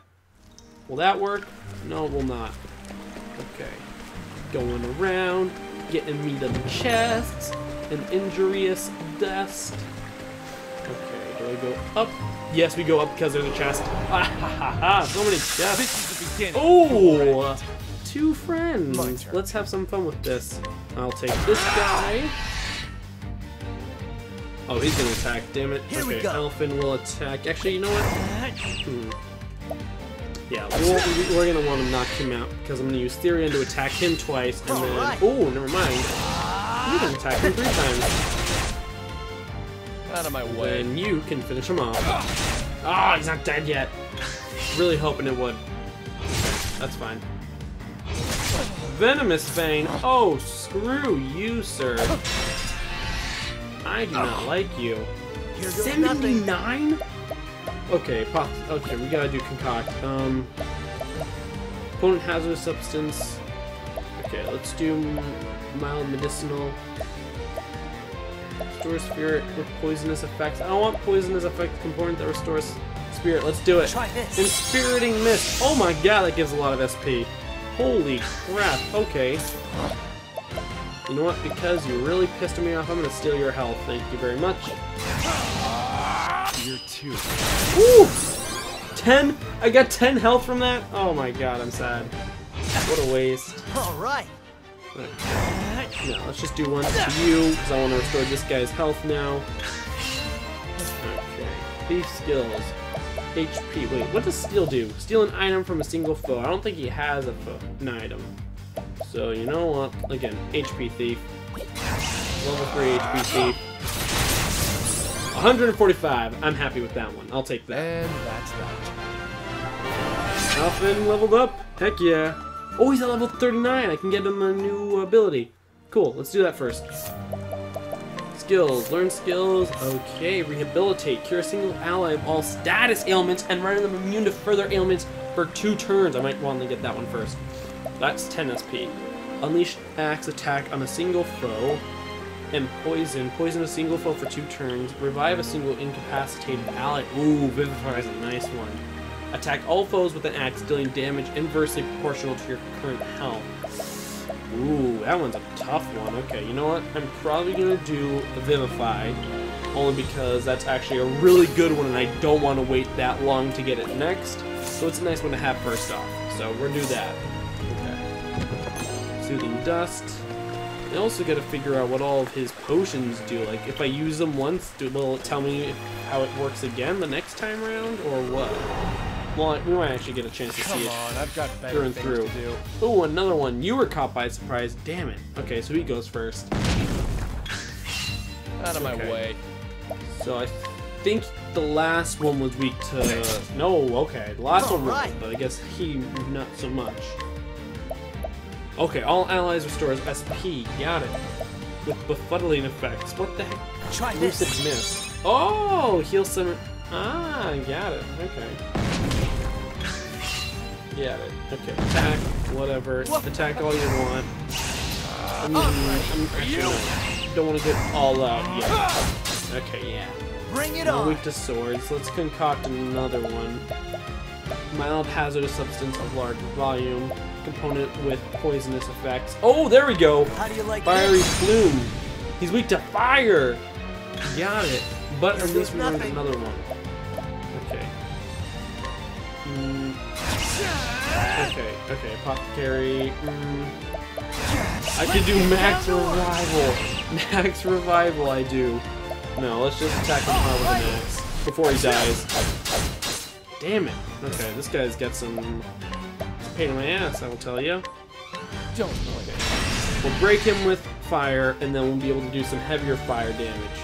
Will that work? No, it will not. Okay. Going around, getting me to the chest. An injurious dust. Okay, do I go up? Yes, we go up because there's a chest. Ah, ha ha ha, so many chests. Oh, two friends. Let's have some fun with this. I'll take this guy. Oh, he's gonna attack, damn it. Here okay, Alfyn will attack. Actually, you know what? Hmm. Yeah, we'll, we're gonna want to knock him out because I'm gonna use Therion to attack him twice and then. Right. Oh, never mind. You can attack him three times. Out of my way. And you can finish him off. Ah, oh, he's not dead yet. Really hoping it would. Okay, that's fine. Venomous Fang. Oh, screw you, sir. I do not like you. seventy-nine? Okay, pop. Okay, we gotta do concoct. Um, opponent hazardous substance. Okay, let's do mild medicinal. Restore spirit with poisonous effects. I don't want poisonous effects component that restores spirit. Let's do it. Try this. Inspiriting mist. Oh my god, that gives a lot of S P. Holy crap. Okay. You know what? Because you really pissed me off, I'm gonna steal your health. Thank you very much. You're two. Woo! Ten? I got ten health from that? Oh my god, I'm sad. What a waste. Alright. Okay. No, let's just do one to you, because I want to restore this guy's health now. Okay. Thief skills. H P. Wait, what does steal do? Steal an item from a single foe. I don't think he has a foe. An item. So, you know what? Again, H P Thief. Level three H P Thief. one forty-five. I'm happy with that one. I'll take that. And that's that. Alfyn leveled up. Heck yeah. Oh, he's at level thirty-nine. I can get him a new ability. Cool. Let's do that first. Skills. Learn skills. Okay. Rehabilitate. Cure a single ally of all status ailments and render them immune to further ailments for two turns. I might want to get that one first. That's ten S P. Unleash axe attack on a single foe and poison. Poison a single foe for two turns. Revive a single incapacitated ally. Ooh, Vivify is a nice one. Attack all foes with an axe, dealing damage inversely proportional to your current health. Ooh, that one's a tough one. Okay, you know what? I'm probably going to do Vivify, only because that's actually a really good one and I don't want to wait that long to get it next. So it's a nice one to have first off. So we're going to do that. Soothing dust. I also got to figure out what all of his potions do. Like, if I use them once, do, will it tell me if, how it works again the next time around, or what? Well, we might actually get a chance to Come see on, it I've got through and through. Oh, another one. You were caught by surprise. Damn it. Okay, so he goes first. Out of okay. my way. So I think the last one was weak to... No, okay. The last all one was right. But I guess he not so much. Okay, all allies restores S P. Got it. With befuddling effects. What the heck? Try this. Lucid mist. Oh, heal some. Ah, got it. Okay. Yeah, okay. Attack, whatever. What? Attack all you want. Uh, I'm, I'm actually don't want to get all out yet. Okay, yeah. Bring it on. We're weak to swords. Let's concoct another one. Mild hazardous substance of large volume. Component with poisonous effects. Oh, there we go! How do you like Fiery this? Plume. He's weak to fire! Got it. But at least we learned another one. Okay. Mm. Okay, okay. Apothecary. Mm. I can do max revival. Max revival I do. No, let's just attack him hard with an axe before he dies. Damn it. Okay, this guy's got some... pain in my ass, I will tell you. Don't like it. We'll break him with fire, and then we'll be able to do some heavier fire damage.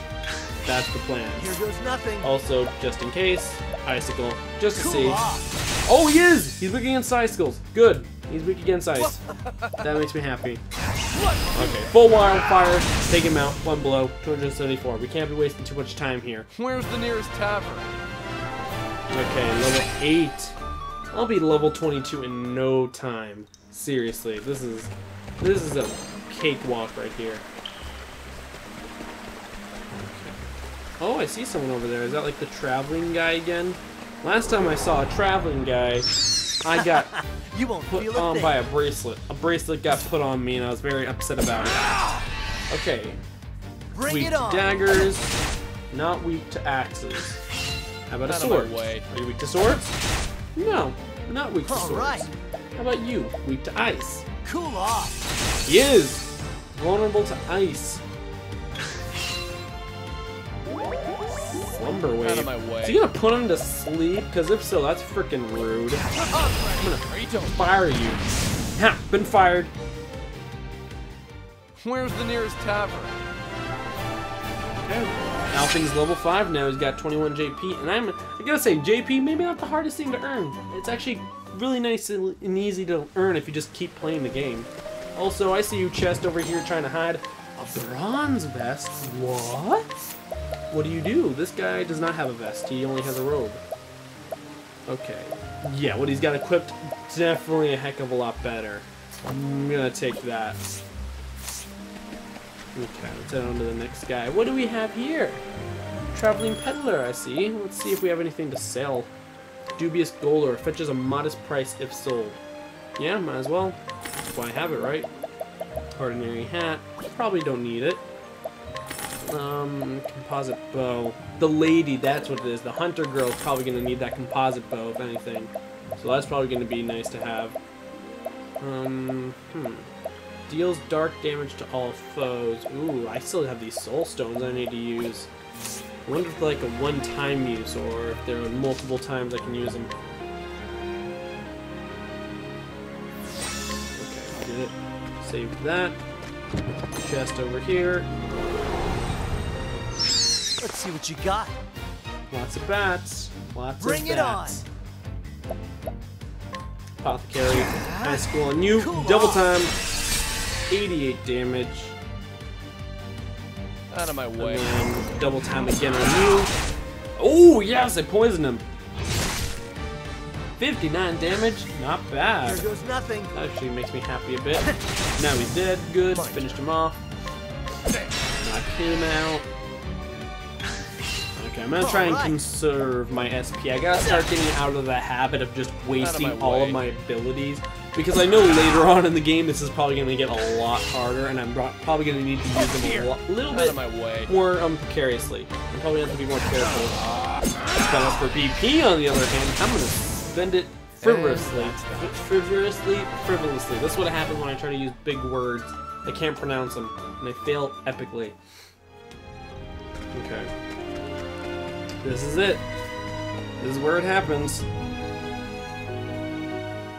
That's the plan. Here goes nothing. Also, just in case, icicle, just cool to see. Off. Oh, he is! He's weak against icicles. Good. He's weak against ice. That makes me happy. What? Okay, full wildfire. Take him out. One blow. two hundred seventy-four. We can't be wasting too much time here. Where's the nearest tavern? Okay, level eight. I'll be level twenty-two in no time. Seriously, this is this is a cakewalk right here. Okay. Oh, I see someone over there. Is that like the traveling guy again? Last time I saw a traveling guy, I got you won't put feel on a by a bracelet. A bracelet got put on me, and I was very upset about it. Okay. Bring weak it to on. Daggers, not weak to axes. How about not a sword? Way. Are you weak to swords? No, not weak to swords. Right. How about you? Weak to ice. Cool off. He is vulnerable to ice. Slumber wave. Out of my way. Is he gonna put him to sleep? Because if so, that's freaking rude. I'm gonna fire you. Ha! Been fired. Where's the nearest tavern? Okay. Alfyn's level five now. He's got twenty-one J P, and I'm I gotta say J P maybe not the hardest thing to earn. It's actually really nice and easy to earn if you just keep playing the game. Also, I see you chest over here trying to hide a bronze vest. What? What do you do? This guy does not have a vest. He only has a robe. Okay. Yeah, what he's got equipped definitely a heck of a lot better. I'm gonna take that. Okay, let's head on to the next guy. What do we have here? Traveling peddler, I see. Let's see if we have anything to sell. Dubious gold or fetches a modest price if sold. Yeah, might as well. That's why I have it, right? Ordinary hat. Probably don't need it. Um, composite bow. The lady, that's what it is. The hunter girl's probably going to need that composite bow, if anything. So that's probably going to be nice to have. Um, hmm. Deals dark damage to all foes. Ooh, I still have these soul stones I need to use. I wonder if they're like a one-time use or if there are multiple times I can use them. Okay, I did it. Save that. Chest over here. Let's see what you got. Lots of bats. Lots Bring of bats. Bring it on! Apothecary, high school on you. Cool Double time. eighty-eight damage. Out of my way. And then double time again on you. Oh yes, I poisoned him. fifty-nine damage, not bad. There goes nothing. That actually makes me happy a bit. Now he's dead. Good. Punch. Finished him off. Knock him out. Okay, I'm gonna all try and right. conserve my S P. I gotta start getting out of the habit of just wasting of all of my abilities. Because I know later on in the game this is probably going to get a lot harder, and I'm probably going to need to use them a lot, little bit my way. more um, precariously. I'm probably going to have to be more careful. But uh, for B P, on the other hand, I'm going to spend it frivolously. Frivolously, frivolously. That's what happens when I try to use big words. I can't pronounce them, and I fail epically. Okay. This is it. This is where it happens.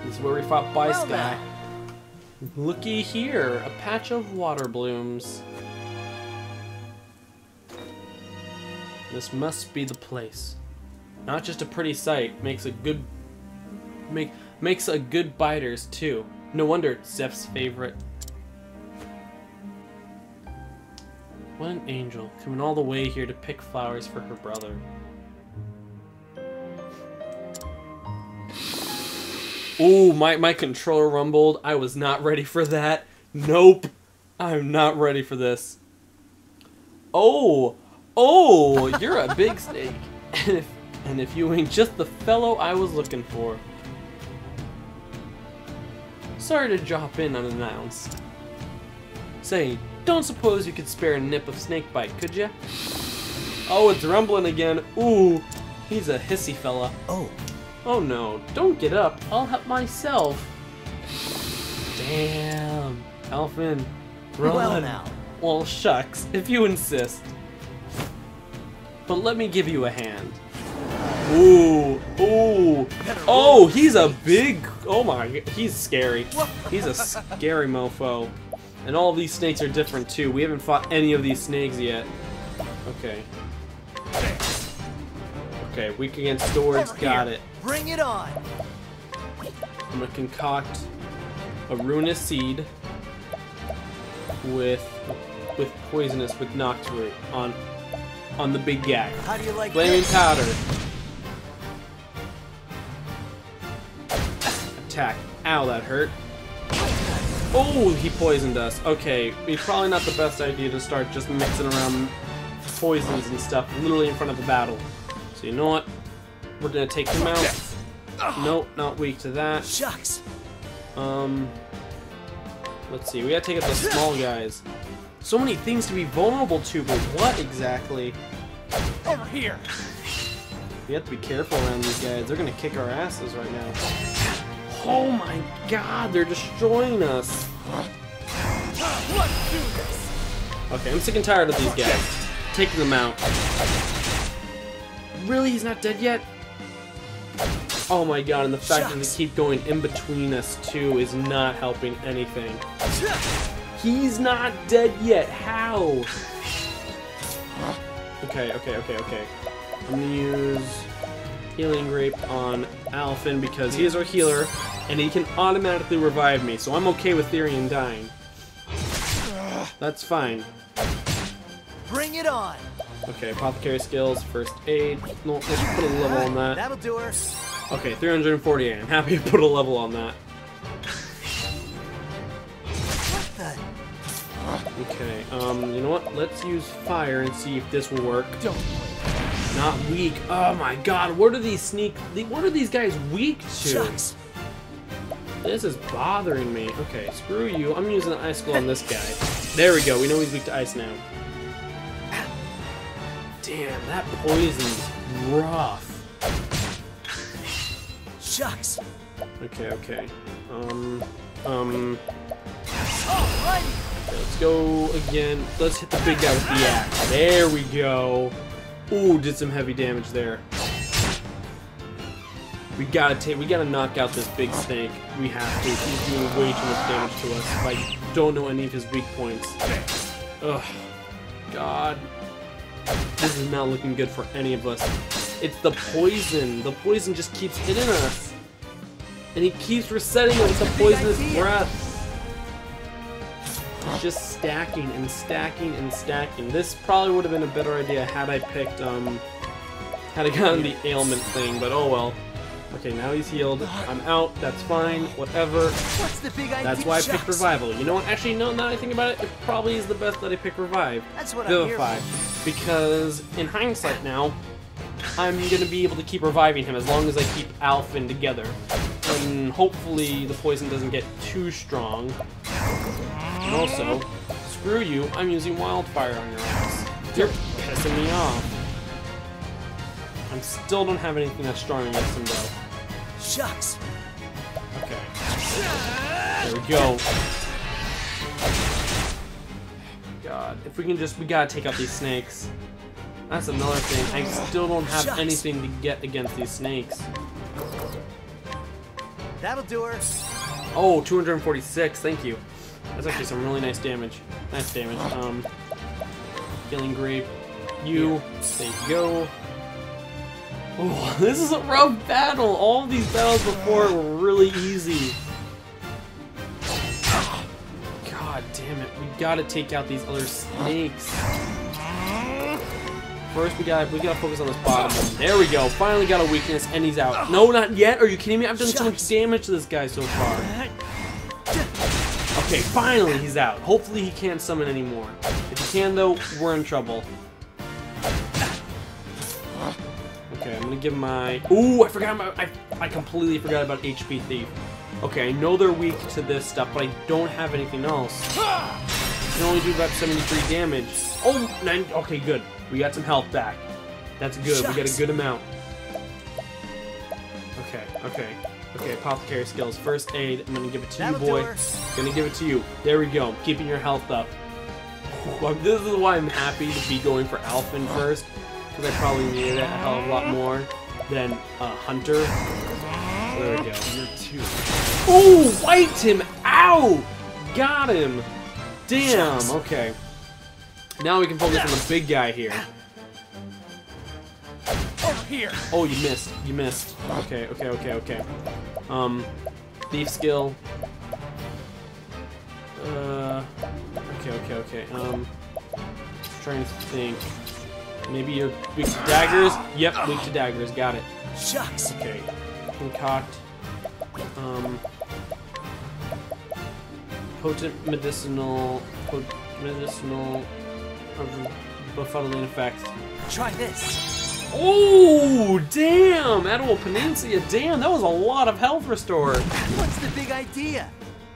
This is where we fought Bice Guy. Looky here, a patch of water blooms. This must be the place. Not just a pretty sight, makes a good make makes a good biters too. No wonder it's Zeph's favorite. What an angel, coming all the way here to pick flowers for her brother. Ooh, my, my controller rumbled. I was not ready for that. Nope. I'm not ready for this. Oh. Oh, you're a big snake. And if, and if you ain't just the fellow I was looking for. Sorry to drop in unannounced. Say, don't suppose you could spare a nip of snakebite, could ya? Oh, it's rumbling again. Ooh, he's a hissy fella. Oh. Oh no, don't get up. I'll help myself. Damn. Alfyn. Run. Well now. Well, shucks, if you insist. But let me give you a hand. Ooh, ooh. Oh, he's a big, oh my, he's scary. He's a scary mofo. And all these snakes are different too. We haven't fought any of these snakes yet. Okay. Okay, weak against swords, got it. Bring it on. I'm gonna concoct a ruinous seed with with poisonous with nocturne on on the big guy. How do you like flaming this? Powder. Attack. Ow, that hurt. Oh, he poisoned us. Okay, it's probably not the best idea to start just mixing around poisons and stuff literally in front of the battle. So you know what? We're gonna take him out. Nope, not weak to that. Shucks. Um, let's see. We gotta take out the small guys. So many things to be vulnerable to, but what exactly? Over here. We have to be careful around these guys. They're gonna kick our asses right now. Oh my God! They're destroying us. Okay, I'm sick and tired of these guys. Taking them out. Really? He's not dead yet? Oh my God, and the fact Shucks. that they keep going in between us too is not helping anything. He's not dead yet, how? Okay, okay, okay, okay. I'm gonna use Healing Grape on Alfyn because he is our healer and he can automatically revive me, so I'm okay with Therion dying. That's fine. Bring it on! Okay, Apothecary skills, first aid. No, let's put a level on that. That'll do her. Okay, three hundred forty-eight. I'm happy to put a level on that. What the? Okay, um, you know what? Let's use fire and see if this will work. Don't. Not weak. Oh my God, what are these sneak? What are these guys weak to? Shucks. This is bothering me. Okay, screw you. I'm using an ice glow on this guy. There we go. We know he's weak to ice now. Damn, that poison's rough. Shucks. Okay, okay. Um, um. Okay, let's go again. Let's hit the big guy with the axe. There we go. Ooh, did some heavy damage there. We gotta take. We gotta knock out this big snake. We have to. He's doing way too much damage to us. I don't know any of his weak points. Ugh. God. This is not looking good for any of us. It's the poison. The poison just keeps hitting us. And he keeps resetting it with the poisonous breath. It's just stacking and stacking and stacking. This probably would have been a better idea had I picked, um... had I gotten the ailment thing, but oh well. Okay, now he's healed. I'm out. That's fine. Whatever. What's the big idea? That's why I picked Revival. You know what? Actually, no, now that I think about it, it probably is the best that I picked Revive. That's what Vivify. I'm here for. Because, in hindsight now, I'm going to be able to keep reviving him as long as I keep Alfyn together. And hopefully the poison doesn't get too strong. And also, screw you, I'm using Wildfire on your ass. You're pissing me off. I still don't have anything that's strong against him though. Shucks. Okay. There we go. God, if we can just, we gotta take out these snakes. That's another thing. I still don't have Shucks. anything to get against these snakes. That'll do her. Oh, two hundred forty-six. Thank you. That's actually some really nice damage. Nice damage. Um, Healing Grape. You. There you go. Oh, this is a rough battle! All of these battles before were really easy. God damn it, we gotta take out these other snakes. First, we got we got to focus on this bottom one. There we go. Finally got a weakness, and he's out. No, not yet. Are you kidding me? I've done so much damage to this guy so far. Okay, finally he's out. Hopefully he can't summon anymore. If he can, though, we're in trouble. Okay, I'm gonna give my. Ooh, I forgot about. I I completely forgot about H P Thief. Okay, I know they're weak to this stuff, but I don't have anything else. I can only do about seventy-three damage. Oh, nine. Okay, good. We got some health back. That's good. We got a good amount. Okay, okay, okay. Apothecary skills, first aid. I'm gonna give it to you, boy. Gonna give it to you. There we go. Keeping your health up. Well, this is why I'm happy to be going for Alfyn first, because I probably needed it a hell of a lot more than uh, Hunter. There we go. You're two. Ooh, wiped him out! Got him! Damn, okay. Now we can focus on the big guy here. Over here. Oh, you missed. You missed. Okay, okay, okay, okay. Um, thief skill. Uh, okay, okay, okay. Um, trying to think. Maybe you're weak to daggers? Yep, weak to daggers. Got it. Shucks. Okay. Concoct. Um. Potent medicinal. Potent medicinal. Befuddling effect. Try this. Oh, damn! Edible Panacea. Damn, that was a lot of health restore. What's the big idea?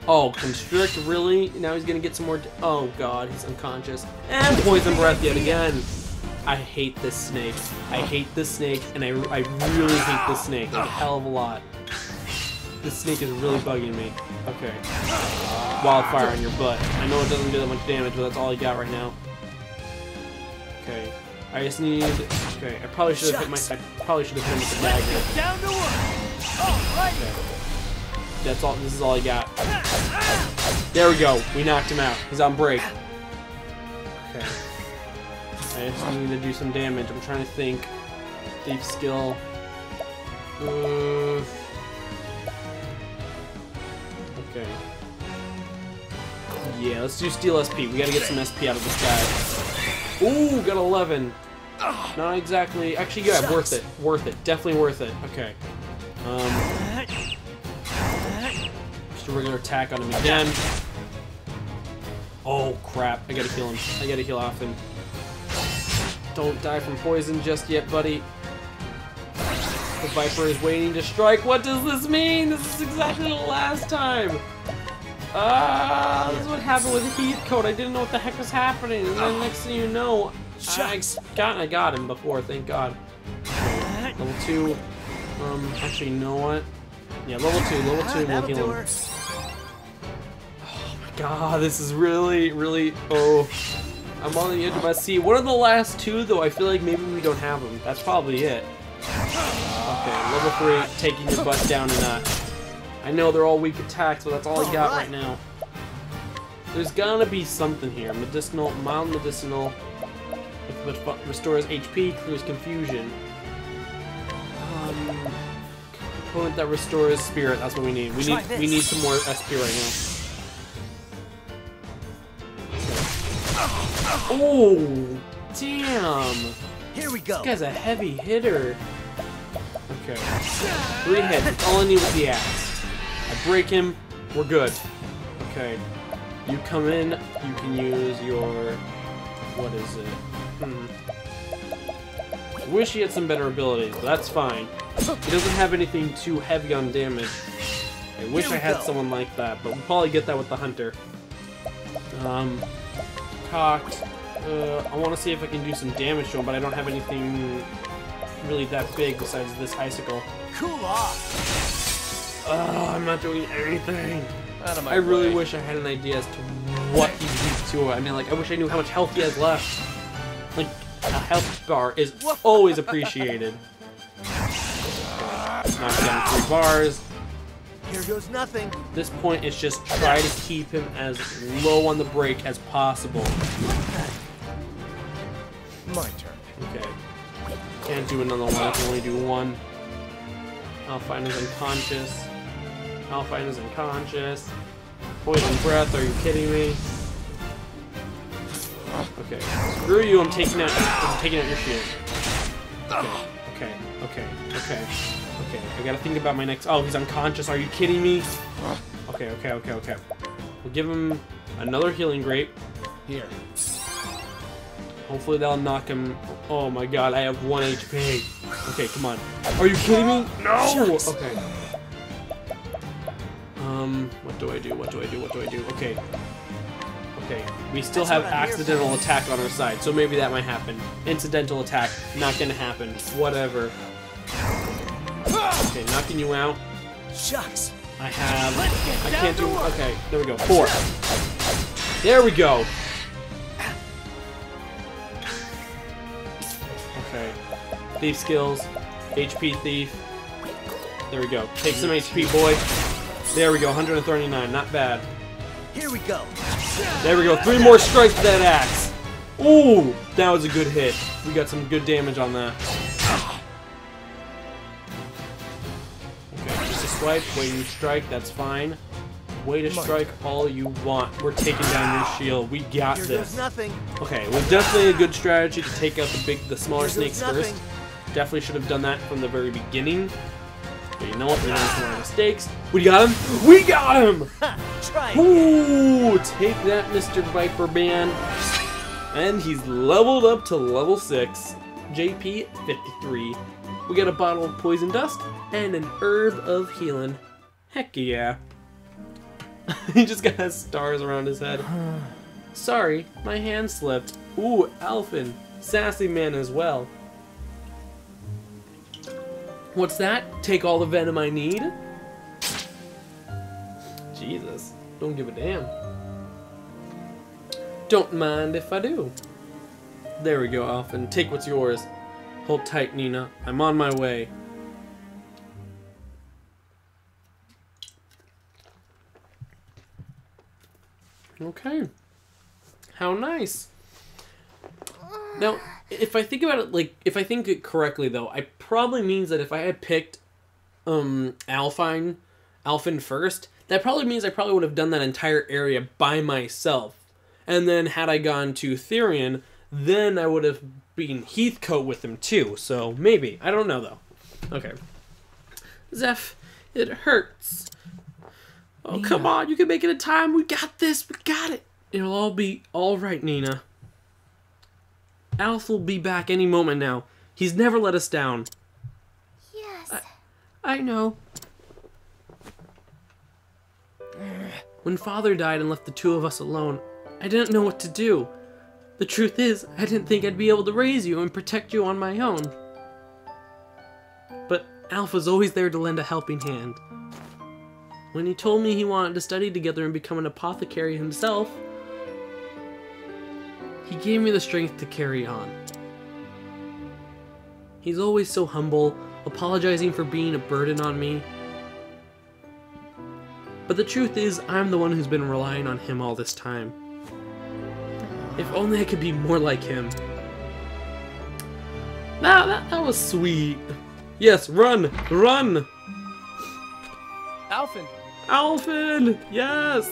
Oh, constrict, really? Now he's gonna get some more. Oh, God, he's unconscious. And poison breath yet again. I hate this snake. I hate this snake, and I, I really hate this snake like a hell of a lot. This snake is really bugging me. Okay. Wildfire on your butt. I know it doesn't do that much damage, but that's all I got right now. Okay. I just need. Okay. I probably should have hit my. I probably should have hit with the dagger. Down to one. Okay. That's all. This is all I got. There we go. We knocked him out. He's on break. Okay. I just need to do some damage. I'm trying to think. Thief skill. Uh, okay. Yeah, let's do steal S P. We gotta get some S P out of this guy. Ooh, got eleven. Not exactly. Actually, yeah, worth it. Worth it. Definitely worth it. Okay. Um, just a regular attack on him again. Oh, crap. I gotta heal him. I gotta heal off him. Don't die from poison just yet, buddy. The Viper is waiting to strike. What does this mean? This is exactly the last time. Ah, this is what happened with Heathcote. I didn't know what the heck was happening. And then next thing you know, I got, I got him before, thank God. Level two. Um, actually, you know what? Yeah, level two, level two, we'll heal him. Oh my God, this is really, really, oh. I'm on the edge of my seat. What are the last two, though? I feel like maybe we don't have them. That's probably it. Okay, level three, taking your butt down a notch. I know they're all weak attacks, but that's all I got right now. There's gotta be something here. Medicinal, mild medicinal, which restores H P, clears confusion. Um, component that restores spirit. That's what we need. We need, we need some more S P right now. Oh, damn! Here we go. This guy's a heavy hitter. Okay, three hits. That's all I need with the axe. I break him. We're good. Okay, you come in. You can use your. What is it? Hmm. I wish he had some better abilities, but that's fine. He doesn't have anything too heavy on damage. I wish I had go. someone like that, but we'll probably get that with the hunter. Um. Uh, I want to see if I can do some damage to him, but I don't have anything really that big besides this icicle. Cool off! Oh, I'm not doing anything! Out of my I really way. wish I had an idea as to what he's used to. I mean, like, I wish I knew how much health he has left. Like, a health bar is always appreciated. Knock down three bars. Here goes nothing. At this point, it's just try to keep him as low on the brake as possible. My turn. Okay. Can't do another one. I can only do one. Alfyn is unconscious. Alfyn is unconscious. Poison breath. Are you kidding me? Okay. Screw you, I'm taking out I'm taking out your shield. Okay. Okay. Okay. Okay. Okay. I gotta think about my next. Oh, he's unconscious. Are you kidding me? Okay, okay, okay, okay. We'll give him another healing grape. Here. Hopefully that'll knock him. Oh my god, I have one H P. Okay, come on. Are you kidding me? No! Okay. Um, what do I do? What do I do? What do I do? Okay. Okay. We still have accidental attack on our side, so maybe that might happen. Incidental attack, not gonna happen. Whatever. Okay, knocking you out. Shucks. I have. I can't do. Okay, there we go. Four. There we go. Okay. Thief skills. H P thief. There we go. Take some H P, boy. There we go. one hundred thirty-nine. Not bad. Here we go. There we go. Three more strikes to that axe. Ooh, that was a good hit. We got some good damage on that. Okay, just a swipe. Way you strike. That's fine. Way to strike all you want. We're taking down your shield. We got this. Okay, well, definitely a good strategy to take out the big, the smaller snakes first. Definitely should have done that from the very beginning. But you know what? We're not making our mistakes. We got him. We got him. Ooh, take that, Mister Viper man. And he's leveled up to level six. J P fifty-three. We got a bottle of poison dust and an herb of healing. Heck yeah. He just got stars around his head. Sorry, my hand slipped. Ooh, Alfyn, sassy man as well. What's that? Take all the venom I need? Jesus, don't give a damn. Don't mind if I do. There we go, Alfyn. Take what's yours. Hold tight, Nina. I'm on my way. Okay. How nice. Now, if I think about it, like, if I think it correctly, though, I probably means that if I had picked um, Alfyn, Alfyn first, that probably means I probably would have done that entire area by myself. And then had I gone to Therion, then I would have been Heathcote with him, too. So, maybe. I don't know, though. Okay. Zeph, it hurts. Oh, Nina. Come on, you can make it in time. We got this. We got it. It'll all be all right, Nina. Alf will be back any moment now. He's never let us down. Yes. I, I know. When Father died and left the two of us alone, I didn't know what to do. The truth is, I didn't think I'd be able to raise you and protect you on my own. But Alf was always there to lend a helping hand. When he told me he wanted to study together and become an apothecary himself, he gave me the strength to carry on. He's always so humble, apologizing for being a burden on me. But the truth is, I'm the one who's been relying on him all this time. If only I could be more like him. Nah, that, that was sweet. Yes, run! Run! Alfyn! Alfyn! Yes!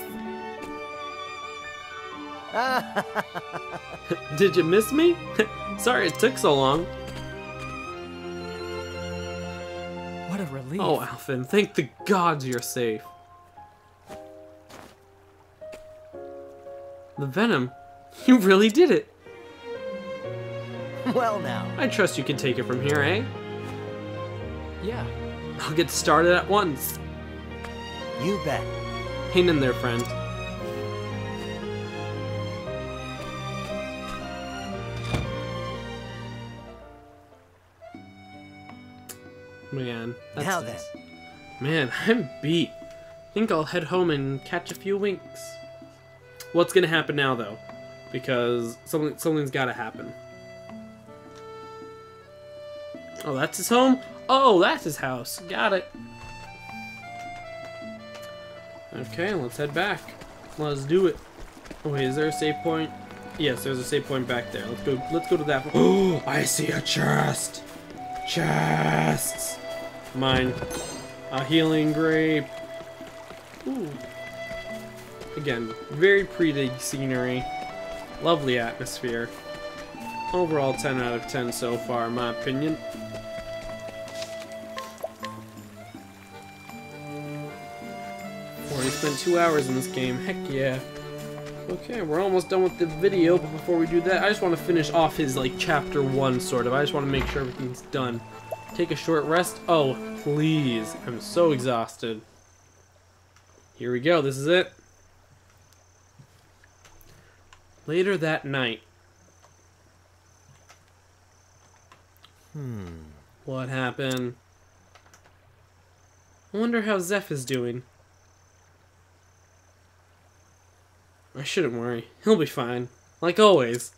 Did you miss me? Sorry it took so long. What a relief. Oh, Alfyn, thank the gods you're safe. The venom? You really did it. Well now. I trust you can take it from here, eh? Yeah. I'll get started at once. You bet. Hang in there, friend. Man, that's now nice. Then. Man, I'm beat. Think I'll head home and catch a few winks. What's gonna happen now, though? Because something something's gotta happen. Oh, that's his home? Oh, that's his house. Got it. Okay, let's head back. Let's do it. Oh, wait, is there a save point? Yes, there's a save point back there. Let's go. Let's go to that. Oh, I see a chest. Chests. Mine. A healing grape. Ooh. Again, very pretty scenery. Lovely atmosphere. Overall, ten out of ten so far, in my opinion. Already spent two hours in this game. Heck yeah. Okay, we're almost done with the video, but before we do that, I just want to finish off his, like, chapter one, sort of. I just want to make sure everything's done. Take a short rest. Oh, please. I'm so exhausted. Here we go. This is it. Later that night. Hmm. What happened? I wonder how Zeph is doing. I shouldn't worry. He'll be fine. Like always.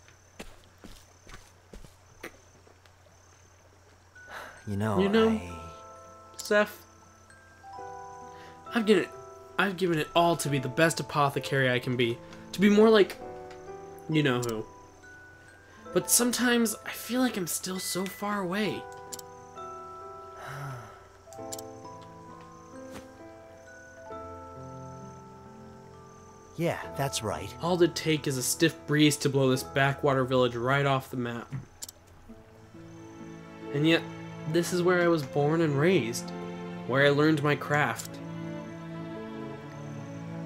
You know, you know, I... Zeph, I've given it, I've given it all to be the best apothecary I can be. To be more like, you know who. But sometimes I feel like I'm still so far away. Yeah, that's right. All it'd take is a stiff breeze to blow this backwater village right off the map. And yet, this is where I was born and raised, where I learned my craft.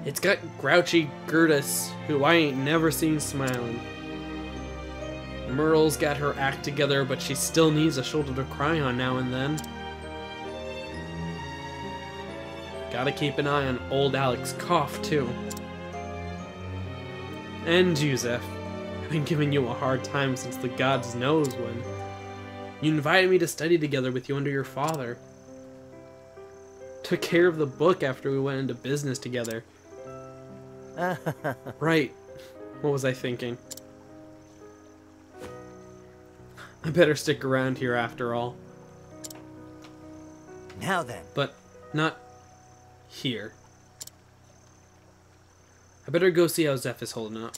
It's got grouchy Gertis, who I ain't never seen smiling. Merle's got her act together, but she still needs a shoulder to cry on now and then. Gotta keep an eye on old Alex Cough, too. And you, Zeph. I've been giving you a hard time since the gods knows when. You invited me to study together with you under your father. Took care of the book after we went into business together. Right. What was I thinking? I better stick around here after all. Now then. But not here. I better go see how Zeph is holding up.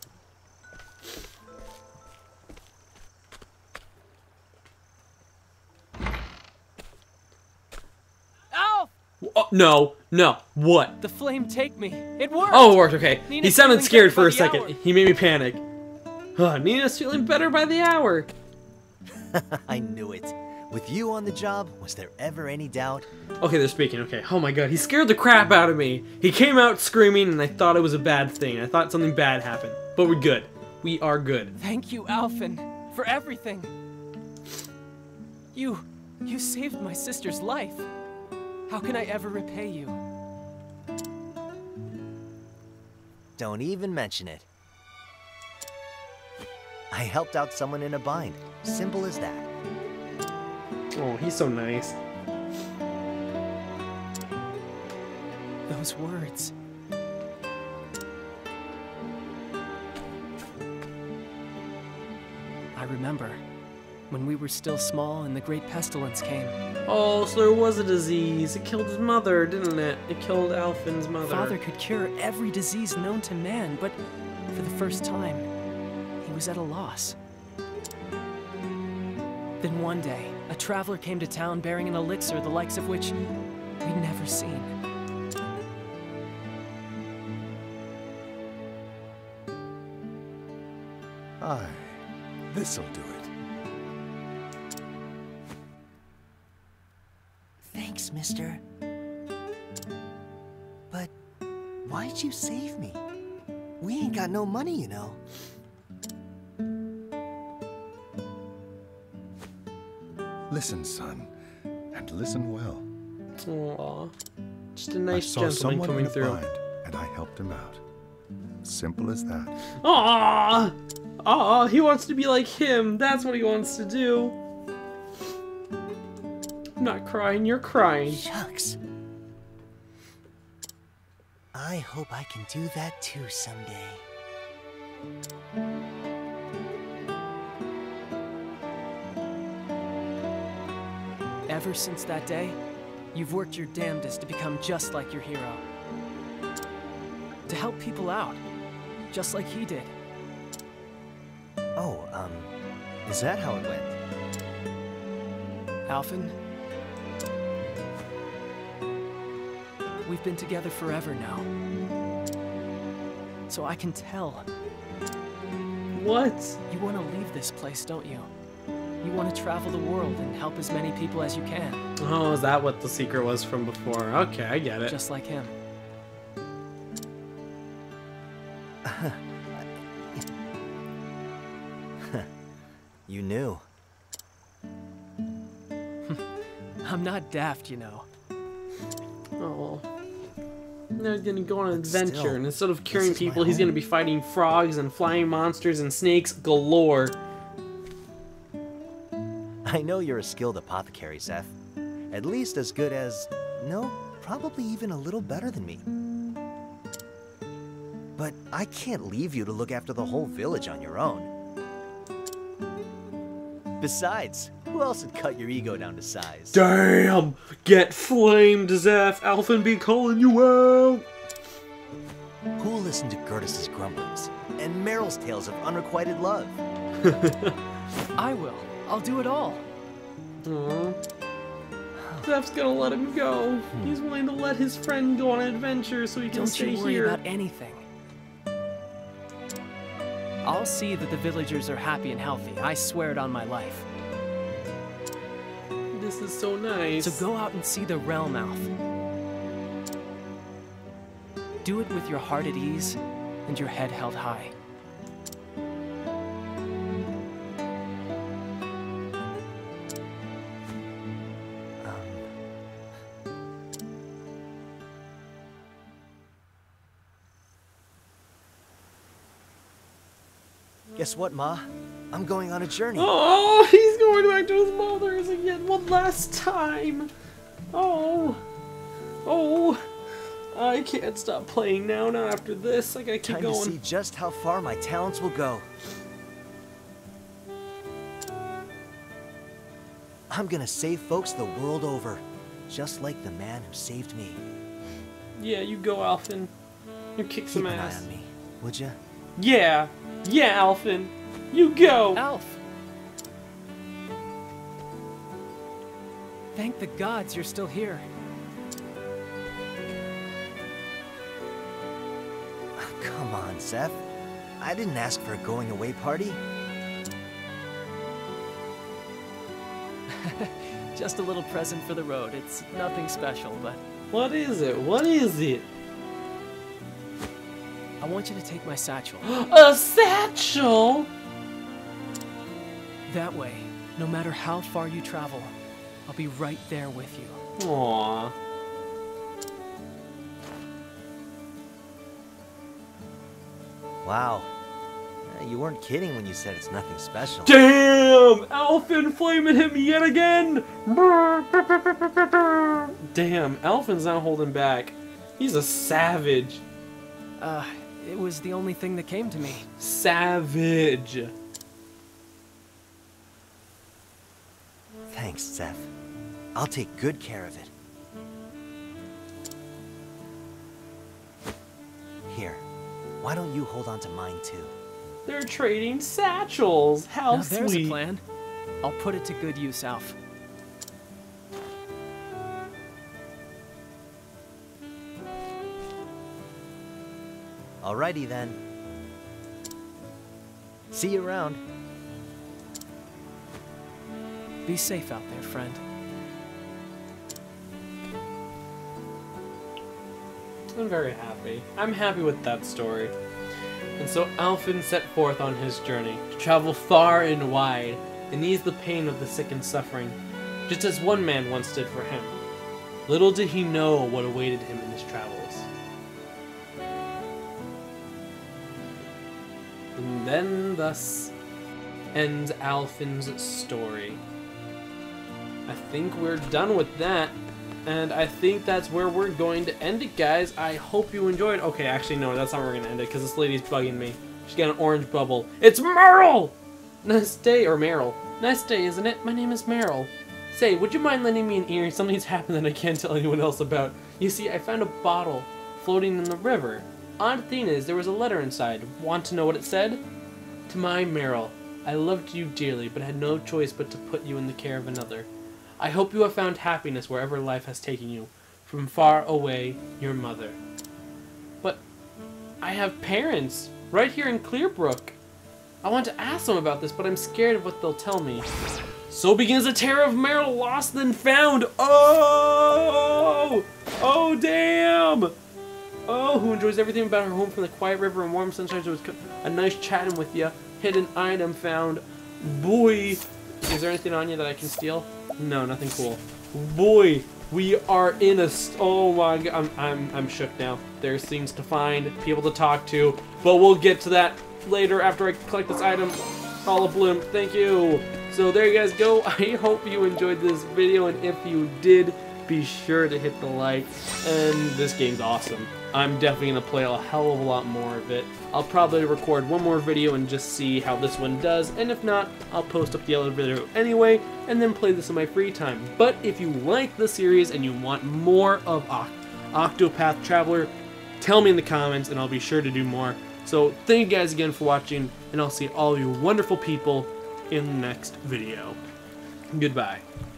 No, no, what? The flame take me. It worked. Oh, it worked, okay. Nina's he sounded scared for a second. Hour. He made me panic. Oh, Nina's feeling better by the hour. I knew it. With you on the job, was there ever any doubt? Okay, they're speaking, okay. Oh my god, he scared the crap out of me. He came out screaming and I thought it was a bad thing. I thought something bad happened. But we're good. We are good. Thank you, Alfyn, for everything. You, you saved my sister's life. How can I ever repay you? Don't even mention it. I helped out someone in a bind. Simple as that. Oh, he's so nice. Those words. I remember. When we were still small and the great pestilence came. Oh, so there was a disease. It killed his mother, didn't it? It killed Alfyn's mother. Father could cure every disease known to man, but for the first time, he was at a loss. Then one day, a traveler came to town bearing an elixir the likes of which we'd never seen. Aye, this'll do it. Thanks, mister. But why'd you save me? We ain't got no money, you know. Listen, son, and listen well. Aww. Just a nice gentleman coming through. I saw someone in a bind, and I helped him out. Simple as that. Aww! Aww, he wants to be like him. That's what he wants to do. I'm not crying, you're crying. Shucks. I hope I can do that too someday. Ever since that day, you've worked your damnedest to become just like your hero. To help people out, just like he did. Oh, um, is that how it went? Alfyn? We've been together forever now, so I can tell. What? You want to leave this place, don't you? You want to travel the world and help as many people as you can. Oh, is that what the secret was from before? Okay, I get it. Just like him. You knew. I'm not daft, you know. Oh, well. Now he's gonna go on an adventure, still, and instead of curing people, he's gonna be fighting frogs and flying monsters and snakes galore. I know you're a skilled apothecary, Zeph. At least as good as... no, probably even a little better than me. But I can't leave you to look after the whole village on your own. Besides, who else would cut your ego down to size? Damn! Get flamed, Zeph! Alfyn be calling you out! Who'll listen to Gertis's grumblings and Merrill's tales of unrequited love? I will. I'll do it all. Aww. Zeph's gonna let him go. Hmm. He's willing to let his friend go on an adventure so he can Don't stay you worry here. About anything. I'll see that the villagers are happy and healthy. I swear it on my life. This is so nice. So go out and see the realm, Alf. Do it with your heart at ease and your head held high. Guess what, Ma? I'm going on a journey. Oh, he's going back to his mother's again one last time. Oh. Oh. I can't stop playing now, not after this. I gotta keep time going. Time to see just how far my talents will go. I'm gonna save folks the world over, just like the man who saved me. Yeah, you go, Alfyn. You kick some ass. Keep an eye on me, would ya? Yeah. Yeah, Alfyn. You go! Alf! Thank the gods you're still here. Oh, come on, Zeph. I didn't ask for a going-away party. Just a little present for the road. It's nothing special, but... What is it? What is it? I want you to take my satchel. A satchel? That way, no matter how far you travel, I'll be right there with you. Aww. Wow. You weren't kidding when you said it's nothing special. Damn! Alfyn flaming him yet again! Damn, Alfyn's not holding back. He's a savage. Uh... It was the only thing that came to me. Savage. Thanks, Zeph. I'll take good care of it. Here, why don't you hold on to mine too? They're trading satchels. How now, sweet. There's a plan. I'll put it to good use, Alf. Alrighty then. See you around. Be safe out there, friend. I'm very happy. I'm happy with that story. And so Alfyn set forth on his journey to travel far and wide and ease the pain of the sick and suffering, just as one man once did for him. Little did he know what awaited him in his travels. And then thus ends Alfyn's story. I think we're done with that. And I think that's where we're going to end it, guys. I hope you enjoyed. Okay, actually, no, that's not where we're going to end it, because this lady's bugging me. She's got an orange bubble. It's Merrill! Nice day, or Merrill. Nice day, isn't it? My name is Merrill. Say, would you mind lending me an ear? Something's happened that I can't tell anyone else about. You see, I found a bottle floating in the river. Odd thing is, there was a letter inside. Want to know what it said? To my Merrill, I loved you dearly, but had no choice but to put you in the care of another. I hope you have found happiness wherever life has taken you. From far away, your mother. But I have parents, right here in Clearbrook. I want to ask them about this, but I'm scared of what they'll tell me. So begins a terror of Merrill, lost then found. Oh! Oh, damn! Oh, who enjoys everything about her home from the quiet river and warm sunshine to a nice chatting with ya. Hidden item found. Boy! Is there anything on you that I can steal? No, nothing cool. Boy, we are in a st oh my god, I'm, I'm, I'm shook now. There's things to find, people to talk to, but we'll get to that later after I collect this item. Hollow Bloom, thank you. So there you guys go. I hope you enjoyed this video, and if you did, be sure to hit the like, and this game's awesome. I'm definitely gonna play a hell of a lot more of it. I'll probably record one more video and just see how this one does, and if not, I'll post up the other video anyway, and then play this in my free time. But if you like the series and you want more of Octopath Traveler, tell me in the comments, and I'll be sure to do more. So thank you guys again for watching, and I'll see all you wonderful people in the next video. Goodbye.